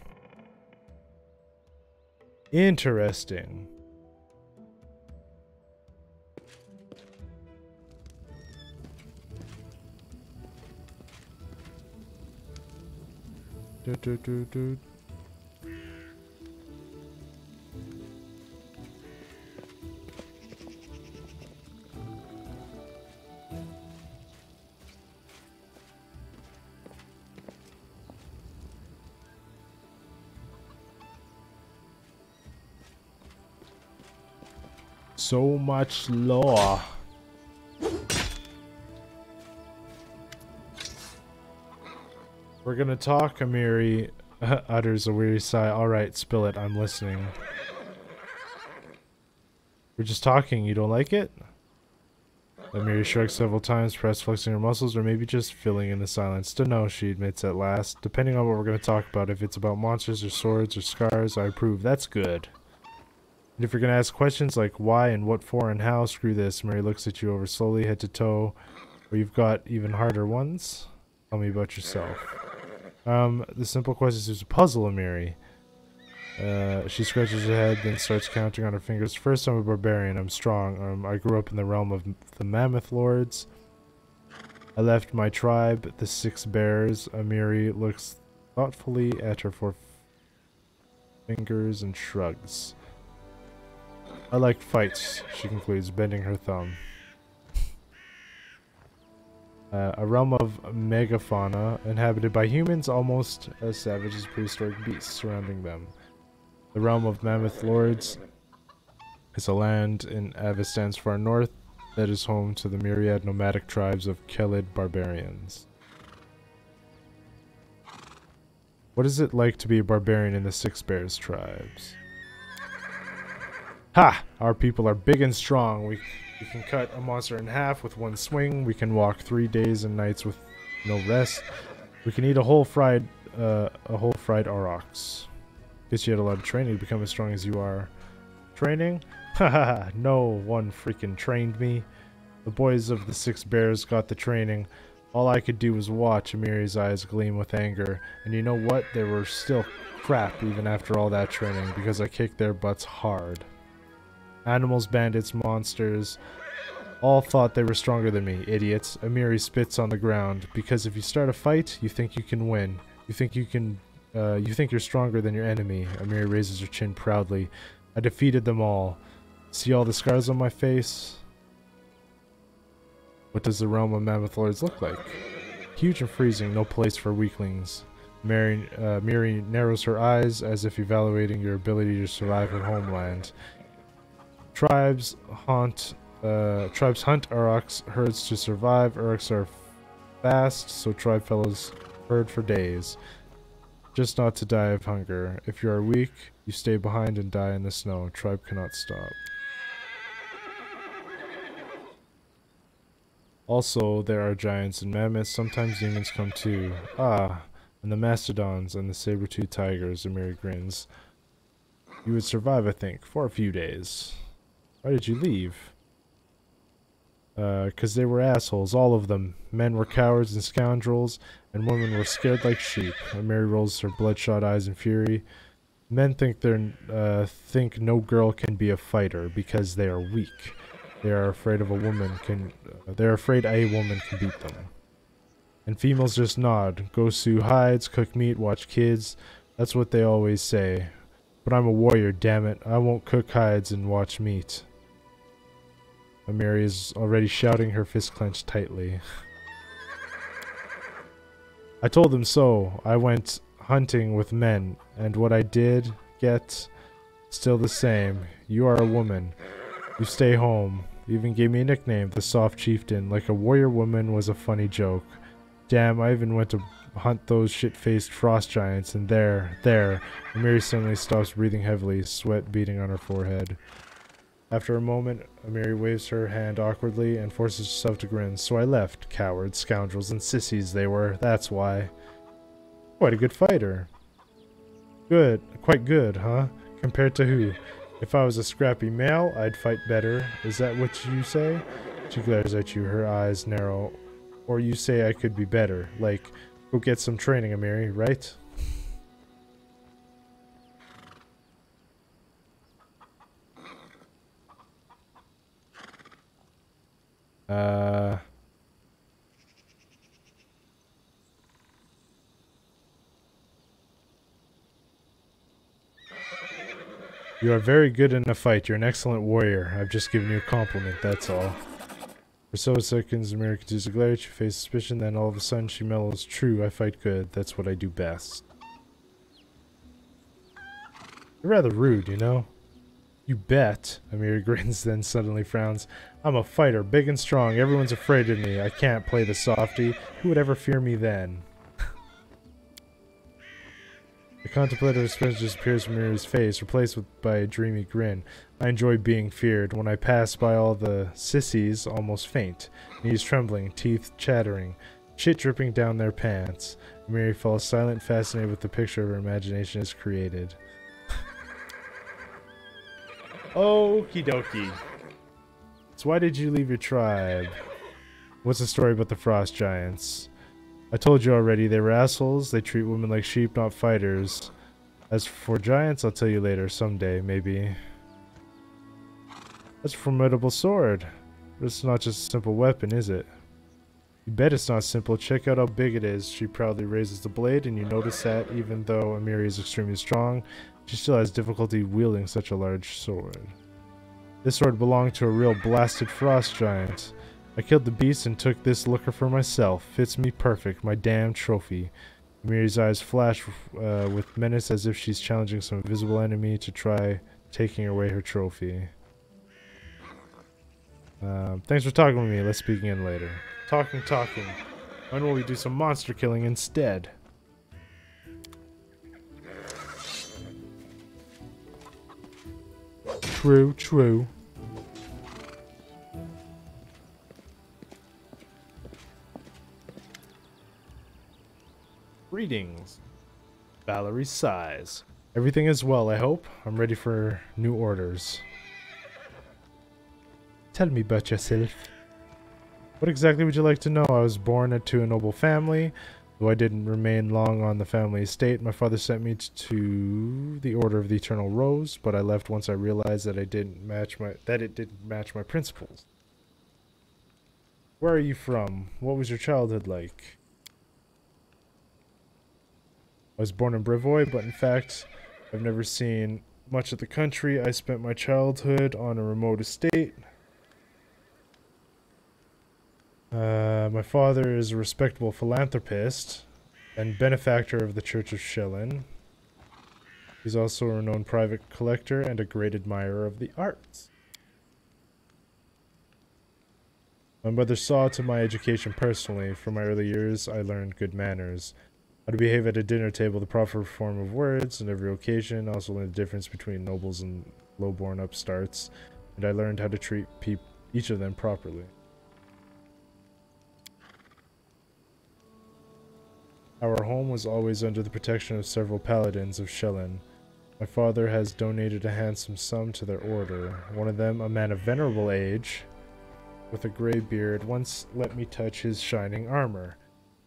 Interesting. Do, do, do, do. So much lore. We're gonna talk, Amiri utters a weary sigh. Alright, spill it, I'm listening. We're just talking, you don't like it? Amiri shrugs several times, perhaps flexing her muscles, or maybe just filling in the silence. Don't know, she admits at last. Depending on what we're gonna talk about, if it's about monsters or swords or scars, I approve. That's good. And if you're gonna ask questions like why and what for and how, screw this. Amiri looks at you over slowly, head to toe, or you've got even harder ones. Tell me about yourself. Um, the simple question is, there's a puzzle, Amiri. Uh, she scratches her head, then starts counting on her fingers. First, I'm a barbarian. I'm strong. Um, I grew up in the realm of the Mammoth Lords. I left my tribe, the Six Bears. Amiri looks thoughtfully at her four fingers and shrugs. I like fights, she concludes, bending her thumb. Uh, a realm of megafauna inhabited by humans, almost as savage as prehistoric beasts surrounding them. The realm of Mammoth Lords is a land in Avistan's far north that is home to the myriad nomadic tribes of Kelid barbarians. What is it like to be a barbarian in the Six Bears tribes? Ha! Our people are big and strong. We We can cut a monster in half with one swing. We can walk three days and nights with no rest. We can eat a whole fried, uh, a whole fried aurochs. Guess you had a lot of training to become as strong as you are. Training? Haha! No one freaking trained me. The boys of the Six Bears got the training. All I could do was watch. Amiri's eyes gleam with anger. And you know what? They were still crap even after all that training, because I kicked their butts hard. Animals, bandits, monsters, all thought they were stronger than me, idiots. Amiri spits on the ground, because if you start a fight, you think you can win. You think you can, uh, you think you're stronger than your enemy. Amiri raises her chin proudly. I defeated them all. See all the scars on my face? What does the realm of Mammoth Lords look like? Huge and freezing, no place for weaklings. Mary, uh, Amiri narrows her eyes as if evaluating your ability to survive her homeland. Tribes haunt, uh, tribes hunt aurochs herds to survive. Aurochs are fast, so tribe fellows herd for days, just not to die of hunger. If you are weak, you stay behind and die in the snow. Tribe cannot stop. Also, there are giants and mammoths. Sometimes demons come too. Ah, and the mastodons and the saber-toothed tigers. Amiri grins. You would survive, I think, for a few days. Why did you leave? Uh, cause they were assholes, all of them. Men were cowards and scoundrels, and women were scared like sheep. Amiri rolls her bloodshot eyes in fury. Men think they're, uh, think no girl can be a fighter because they are weak. They are afraid of a woman can, uh, they're afraid a woman can beat them. And females just nod. Go sue hides, cook meat, watch kids. That's what they always say. But I'm a warrior, damn it. I won't cook hides and watch meat. Amiri is already shouting, her fist clenched tightly. I told them so. I went hunting with men, and what I did get still the same. You are a woman. You stay home. You even gave me a nickname, the Soft Chieftain. Like a warrior woman was a funny joke. Damn, I even went to hunt those shit-faced frost giants, and there, there. Amiri suddenly stops breathing heavily, sweat beading on her forehead. After a moment, Amiri waves her hand awkwardly and forces herself to grin. So I left. Cowards, scoundrels, and sissies they were. That's why. Quite a good fighter. Good. Quite good, huh? Compared to who? If I was a scrappy male, I'd fight better. Is that what you say? She glares at you, her eyes narrow. Or you say I could be better. Like... Go get some training, Amiri, right? Uh... You are very good in a fight. You're an excellent warrior. I've just given you a compliment, that's all. For several seconds, Amira continues to glare at you, face suspicion, then all of a sudden she mellows. True, I fight good. That's what I do best. You're rather rude, you know? You bet. Amira grins, then suddenly frowns. I'm a fighter, big and strong. Everyone's afraid of me. I can't play the softy. Who would ever fear me then? The contemplative expression disappears from Mira's face, replaced with, by a dreamy grin. I enjoy being feared. When I pass by all the sissies, almost faint. Knees trembling, teeth chattering, shit dripping down their pants. Miri falls silent, fascinated with the picture her imagination has created. Okie dokie. So why did you leave your tribe? What's the story about the frost giants? I told you already, they were assholes. They treat women like sheep, not fighters. As for giants, I'll tell you later, someday, maybe. That's a formidable sword. But it's not just a simple weapon, is it? You bet it's not simple. Check out how big it is. She proudly raises the blade, and you notice that, even though Amiri is extremely strong, she still has difficulty wielding such a large sword. This sword belonged to a real blasted frost giant. I killed the beast and took this looker for myself. Fits me perfect, my damn trophy. Amiri's eyes flash uh, with menace, as if she's challenging some invisible enemy to try taking away her trophy. Uh, thanks for talking with me. Let's speak again later. Talking, talking. When will we do some monster killing instead? True, true. Greetings. Valerie sighs. Everything is well, I hope. I'm ready for new orders. Tell me about yourself. What exactly would you like to know? I was born to a noble family. Though I didn't remain long on the family estate, my father sent me to the Order of the Eternal Rose, but I left once I realized that I didn't match my that it didn't match my principles. Where are you from? What was your childhood like? I was born in Brevoy, but in fact, I've never seen much of the country. I spent my childhood on a remote estate. Uh, my father is a respectable philanthropist and benefactor of the Church of Shelyn. He's also a renowned private collector and a great admirer of the arts. My mother saw to my education personally. From my early years, I learned good manners. How to behave at a dinner table, the proper form of words on every occasion. I also learned the difference between nobles and low-born upstarts, and I learned how to treat peop each of them properly. Our home was always under the protection of several paladins of Shelyn. My father has donated a handsome sum to their order. One of them, a man of venerable age, with a gray beard, once let me touch his shining armor.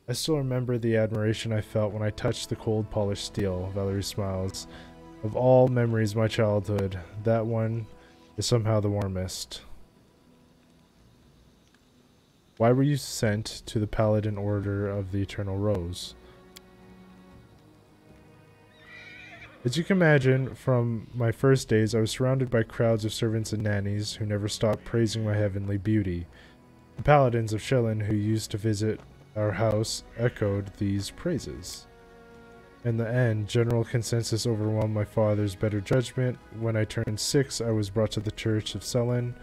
I still remember the admiration I felt when I touched the cold polished steel. Valerie smiles. Of all memories, my childhood, that one is somehow the warmest. Why were you sent to the Paladin Order of the Eternal Rose? As you can imagine, from my first days, I was surrounded by crowds of servants and nannies who never stopped praising my heavenly beauty. The Paladins of Shelyn who used to visit our house echoed these praises. In the end, general consensus overwhelmed my father's better judgment. When I turned six, I was brought to the Church of Shelyn,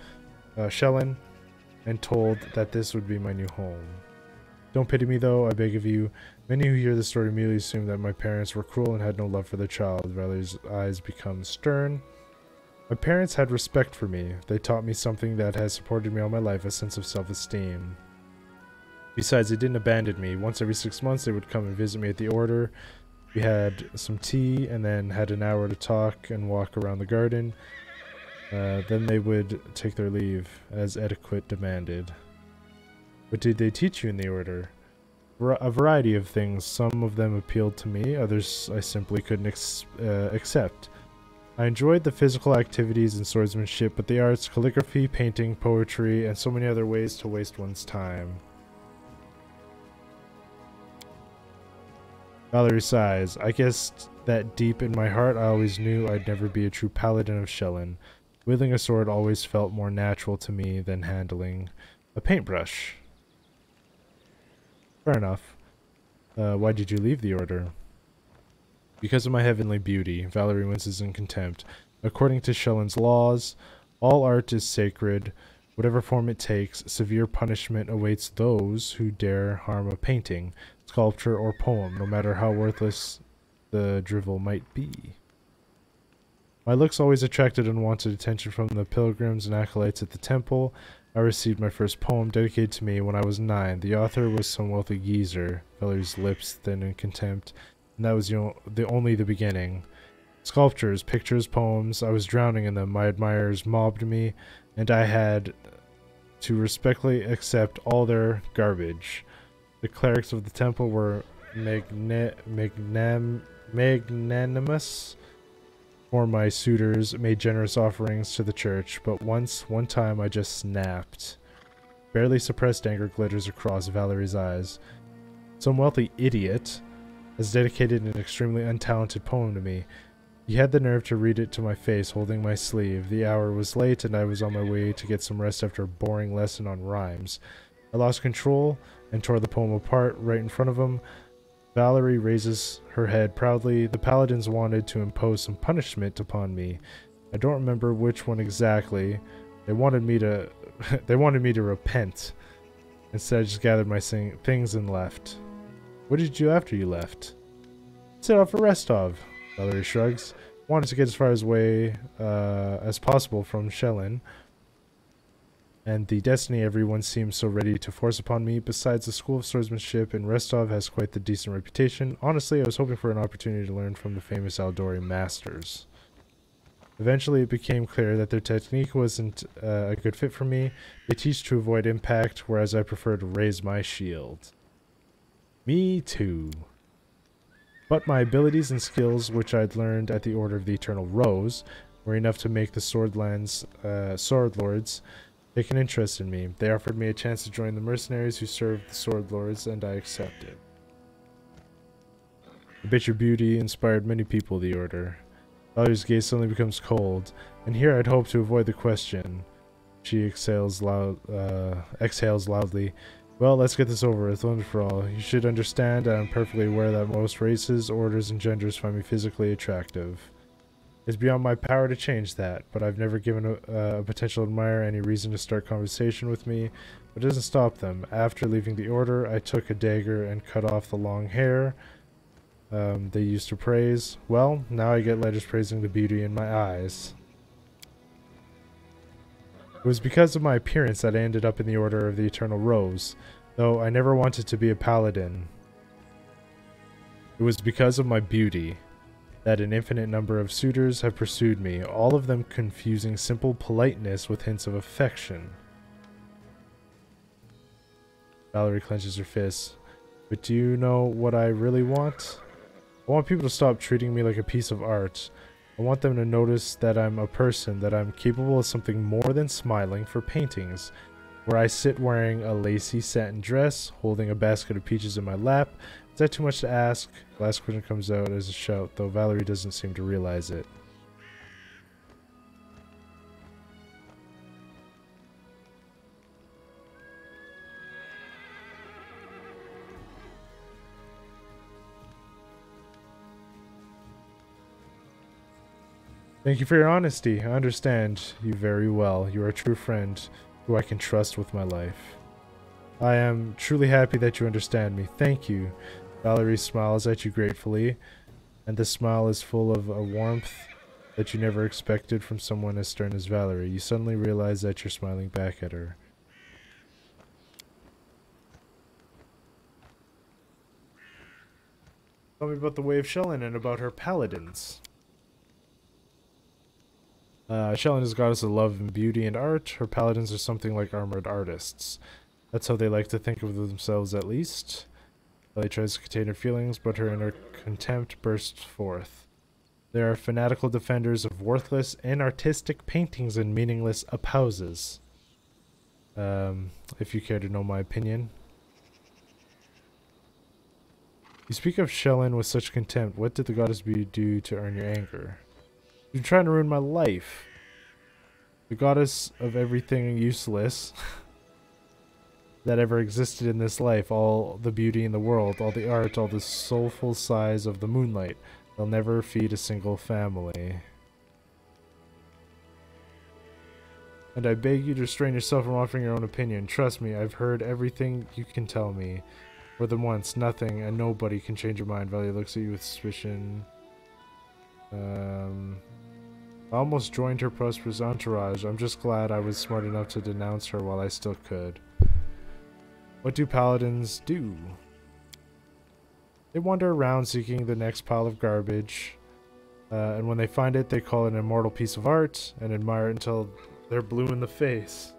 uh, Shelyn and told that this would be my new home. Don't pity me, though, I beg of you. Many who hear this story immediately assume that my parents were cruel and had no love for their child. Valerie's eyes become stern. My parents had respect for me. They taught me something that has supported me all my life, a sense of self-esteem. Besides, they didn't abandon me. Once every six months, they would come and visit me at the order. We had some tea and then had an hour to talk and walk around the garden. Uh, then they would take their leave, as etiquette demanded. What did they teach you in the order? A variety of things. Some of them appealed to me, others I simply couldn't ex uh, accept. I enjoyed the physical activities in swordsmanship, but the arts, calligraphy, painting, poetry, and so many other ways to waste one's time. Valerie sighs. I guess that deep in my heart I always knew I'd never be a true paladin of Shelyn. Wielding a sword always felt more natural to me than handling a paintbrush. Fair enough. Uh, why did you leave the order? Because of my heavenly beauty. Valerie winces in contempt. According to Shelyn's laws, all art is sacred. Whatever form it takes, severe punishment awaits those who dare harm a painting, sculpture, or poem, no matter how worthless the drivel might be. My looks always attracted unwanted attention from the pilgrims and acolytes at the temple. I received my first poem dedicated to me when I was nine. The author was some wealthy geezer. Valerie's lips thin in contempt. And that was, you know, the only the beginning. Sculptures, pictures, poems. I was drowning in them. My admirers mobbed me, and I had to respectfully accept all their garbage. The clerics of the temple were magne magnam magnanimous for my suitors, made generous offerings to the church, but once, one time, I just snapped. Barely suppressed anger glitters across Valerie's eyes. Some wealthy idiot has dedicated an extremely untalented poem to me. He had the nerve to read it to my face, holding my sleeve. The hour was late, and I was on my way to get some rest after a boring lesson on rhymes. I lost control and tore the poem apart right in front of him. Valerie raises her head proudly. The paladins wanted to impose some punishment upon me. I don't remember which one exactly. They wanted me to they wanted me to repent. Instead, I just gathered my things and left. What did you do after you left? Set off for Restov. Valerie shrugs. Wanted to get as far away uh, as possible from Shelyn and the destiny everyone seems so ready to force upon me. Besides, the School of Swordsmanship in Restov has quite the decent reputation. Honestly, I was hoping for an opportunity to learn from the famous Aldori masters. Eventually, it became clear that their technique wasn't uh, a good fit for me. They teach to avoid impact, whereas I prefer to raise my shield. Me too. But my abilities and skills, which I'd learned at the Order of the Eternal Rose, were enough to make the Sword Lords, uh, Sword Lords take an interest in me. They offered me a chance to join the mercenaries who served the Sword Lords, and I accepted. I bet your beauty inspired many people of the Order. Valerie's gaze suddenly becomes cold, and here I'd hoped to avoid the question. She exhales, loud, uh, exhales loudly. Well, let's get this over with, once for all. You should understand I am perfectly aware that most races, orders, and genders find me physically attractive. It's beyond my power to change that, but I've never given a, a potential admirer any reason to start conversation with me, but it doesn't stop them. After leaving the order, I took a dagger and cut off the long hair um, they used to praise. Well, now I get letters praising the beauty in my eyes. It was because of my appearance that I ended up in the Order of the Eternal Rose, though I never wanted to be a paladin. It was because of my beauty that an infinite number of suitors have pursued me, all of them confusing simple politeness with hints of affection. Valerie clenches her fists. But do you know what I really want? I want people to stop treating me like a piece of art. I want them to notice that I'm a person, that I'm capable of something more than smiling for paintings, where I sit wearing a lacy satin dress, holding a basket of peaches in my lap. Is that too much to ask? Last question comes out as a shout, though Valerie doesn't seem to realize it. Thank you for your honesty. I understand you very well. You are a true friend who I can trust with my life. I am truly happy that you understand me. Thank you. Valerie smiles at you gratefully, and the smile is full of a warmth that you never expected from someone as stern as Valerie. You suddenly realize that you're smiling back at her. Tell me about the Way of Shelyn and about her paladins. Uh, Shelyn is a goddess of love and beauty and art. Her paladins are something like armored artists. That's how they like to think of themselves, at least. Ellie tries to contain her feelings, but her inner contempt bursts forth. They are fanatical defenders of worthless and artistic paintings and meaningless opposes. Um, if you care to know my opinion. You speak of Shelyn with such contempt. What did the goddess be do to earn your anger? You're trying to ruin my life. The goddess of everything useless that ever existed in this life, all the beauty in the world, all the art, all the soulful sighs of the moonlight. They'll never feed a single family. And I beg you to restrain yourself from offering your own opinion. Trust me, I've heard everything you can tell me. More than once, nothing and nobody can change your mind. Valia looks at you with suspicion. Um, I almost joined her prosperous entourage. I'm just glad I was smart enough to denounce her while I still could. What do paladins do? They wander around seeking the next pile of garbage. Uh, and when they find it, they call it an immortal piece of art and admire it until they're blue in the face.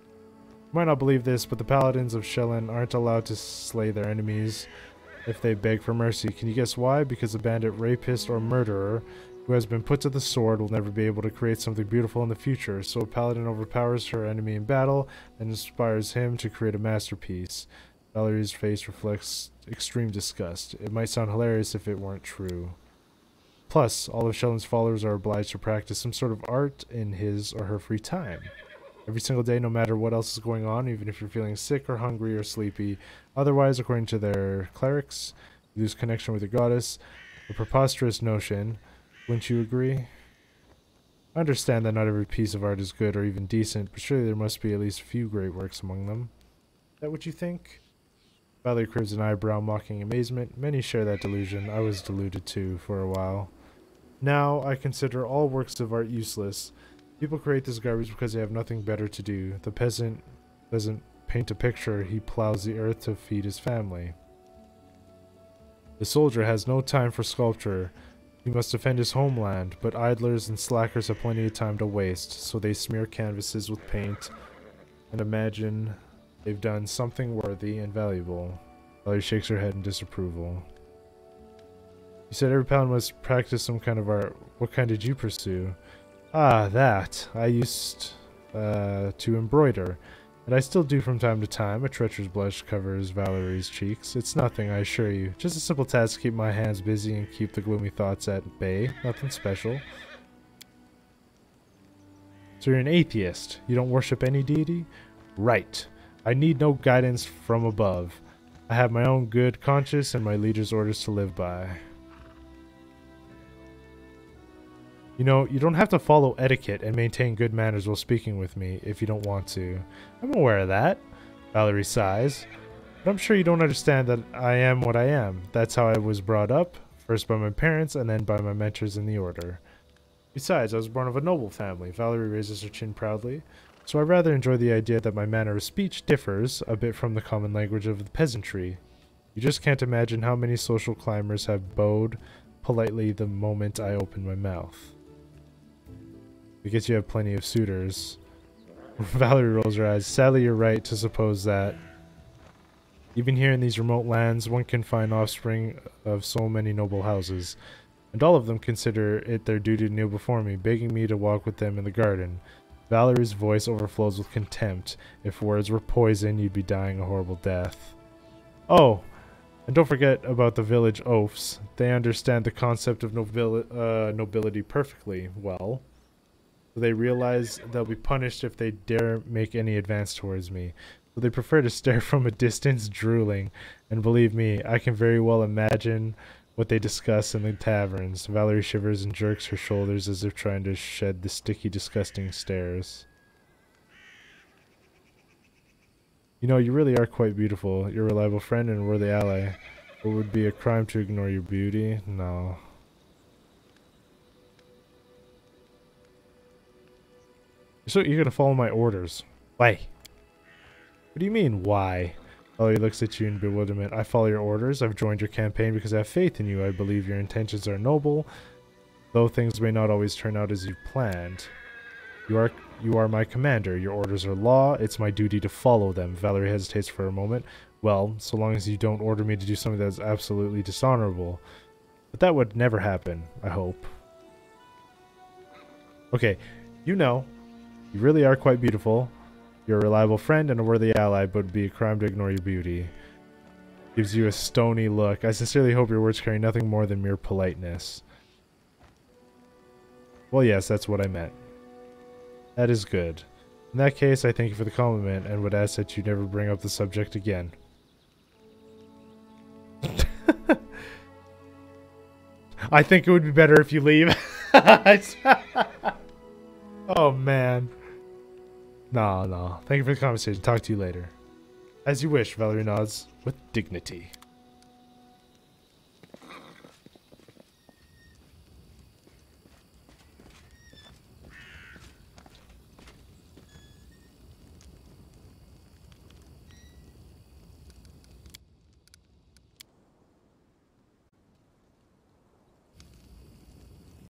You might not believe this, but the paladins of Shelyn aren't allowed to slay their enemies if they beg for mercy. Can you guess why? Because a bandit, rapist, or murderer who has been put to the sword will never be able to create something beautiful in the future. So a paladin overpowers her enemy in battle and inspires him to create a masterpiece. Valerie's face reflects extreme disgust. It might sound hilarious if it weren't true. Plus, all of Shelyn's followers are obliged to practice some sort of art in his or her free time. Every single day, no matter what else is going on, even if you're feeling sick or hungry or sleepy. Otherwise, according to their clerics, you lose connection with your goddess. A preposterous notion. Wouldn't you agree? I understand that not every piece of art is good or even decent, but surely there must be at least a few great works among them. Is that what you think? Valerie curves an eyebrow, mocking amazement. Many share that delusion. I was deluded too for a while. Now, I consider all works of art useless. People create this garbage because they have nothing better to do. The peasant doesn't paint a picture, he plows the earth to feed his family. The soldier has no time for sculpture. He must defend his homeland, but idlers and slackers have plenty of time to waste, so they smear canvases with paint and imagine they've done something worthy and valuable. Valerie shakes her head in disapproval. You said every paladin must practice some kind of art. What kind did you pursue? Ah, that. I used uh, to embroider, and I still do from time to time. A treacherous blush covers Valerie's cheeks. It's nothing, I assure you. Just a simple task to keep my hands busy and keep the gloomy thoughts at bay. Nothing special. So you're an atheist. You don't worship any deity? Right. I need no guidance from above. I have my own good conscience and my leader's orders to live by. You know, you don't have to follow etiquette and maintain good manners while speaking with me if you don't want to. I'm aware of that, Valerie sighs. But I'm sure you don't understand that I am what I am. That's how I was brought up, first by my parents and then by my mentors in the order. Besides, I was born of a noble family. Valerie raises her chin proudly. So I rather enjoy the idea that my manner of speech differs a bit from the common language of the peasantry. You just can't imagine how many social climbers have bowed politely the moment I opened my mouth. I guess you have plenty of suitors. Valerie rolls her eyes. Sadly, you're right to suppose that. Even here in these remote lands, one can find offspring of so many noble houses, and all of them consider it their duty to kneel before me, begging me to walk with them in the garden. Valerie's voice overflows with contempt. If words were poison, you'd be dying a horrible death. Oh, and don't forget about the village oafs. They understand the concept of nobili uh, nobility perfectly well. They realize they'll be punished if they dare make any advance towards me. So they prefer to stare from a distance, drooling. And believe me, I can very well imagine what they discuss in the taverns. Valerie shivers and jerks her shoulders as if trying to shed the sticky, disgusting stares. You know, you really are quite beautiful. You're a reliable friend and a worthy ally. It would be a crime to ignore your beauty. No. So you're going to follow my orders. Why? What do you mean, why? Valerie looks at you in bewilderment. I follow your orders. I've joined your campaign because I have faith in you. I believe your intentions are noble, though things may not always turn out as you planned. You are you are my commander. Your orders are law. It's my duty to follow them. Valerie hesitates for a moment. Well, so long as you don't order me to do something that is absolutely dishonorable. But that would never happen, I hope. Okay, you know, you really are quite beautiful. You're a reliable friend and a worthy ally, but it would be a crime to ignore your beauty. Gives you a stony look. I sincerely hope your words carry nothing more than mere politeness. Well, yes, that's what I meant. That is good. In that case, I thank you for the compliment and would ask that you never bring up the subject again. I think it would be better if you leave. Oh, man. No, no. Thank you for the conversation. Talk to you later. As you wish, Valerie nods with dignity.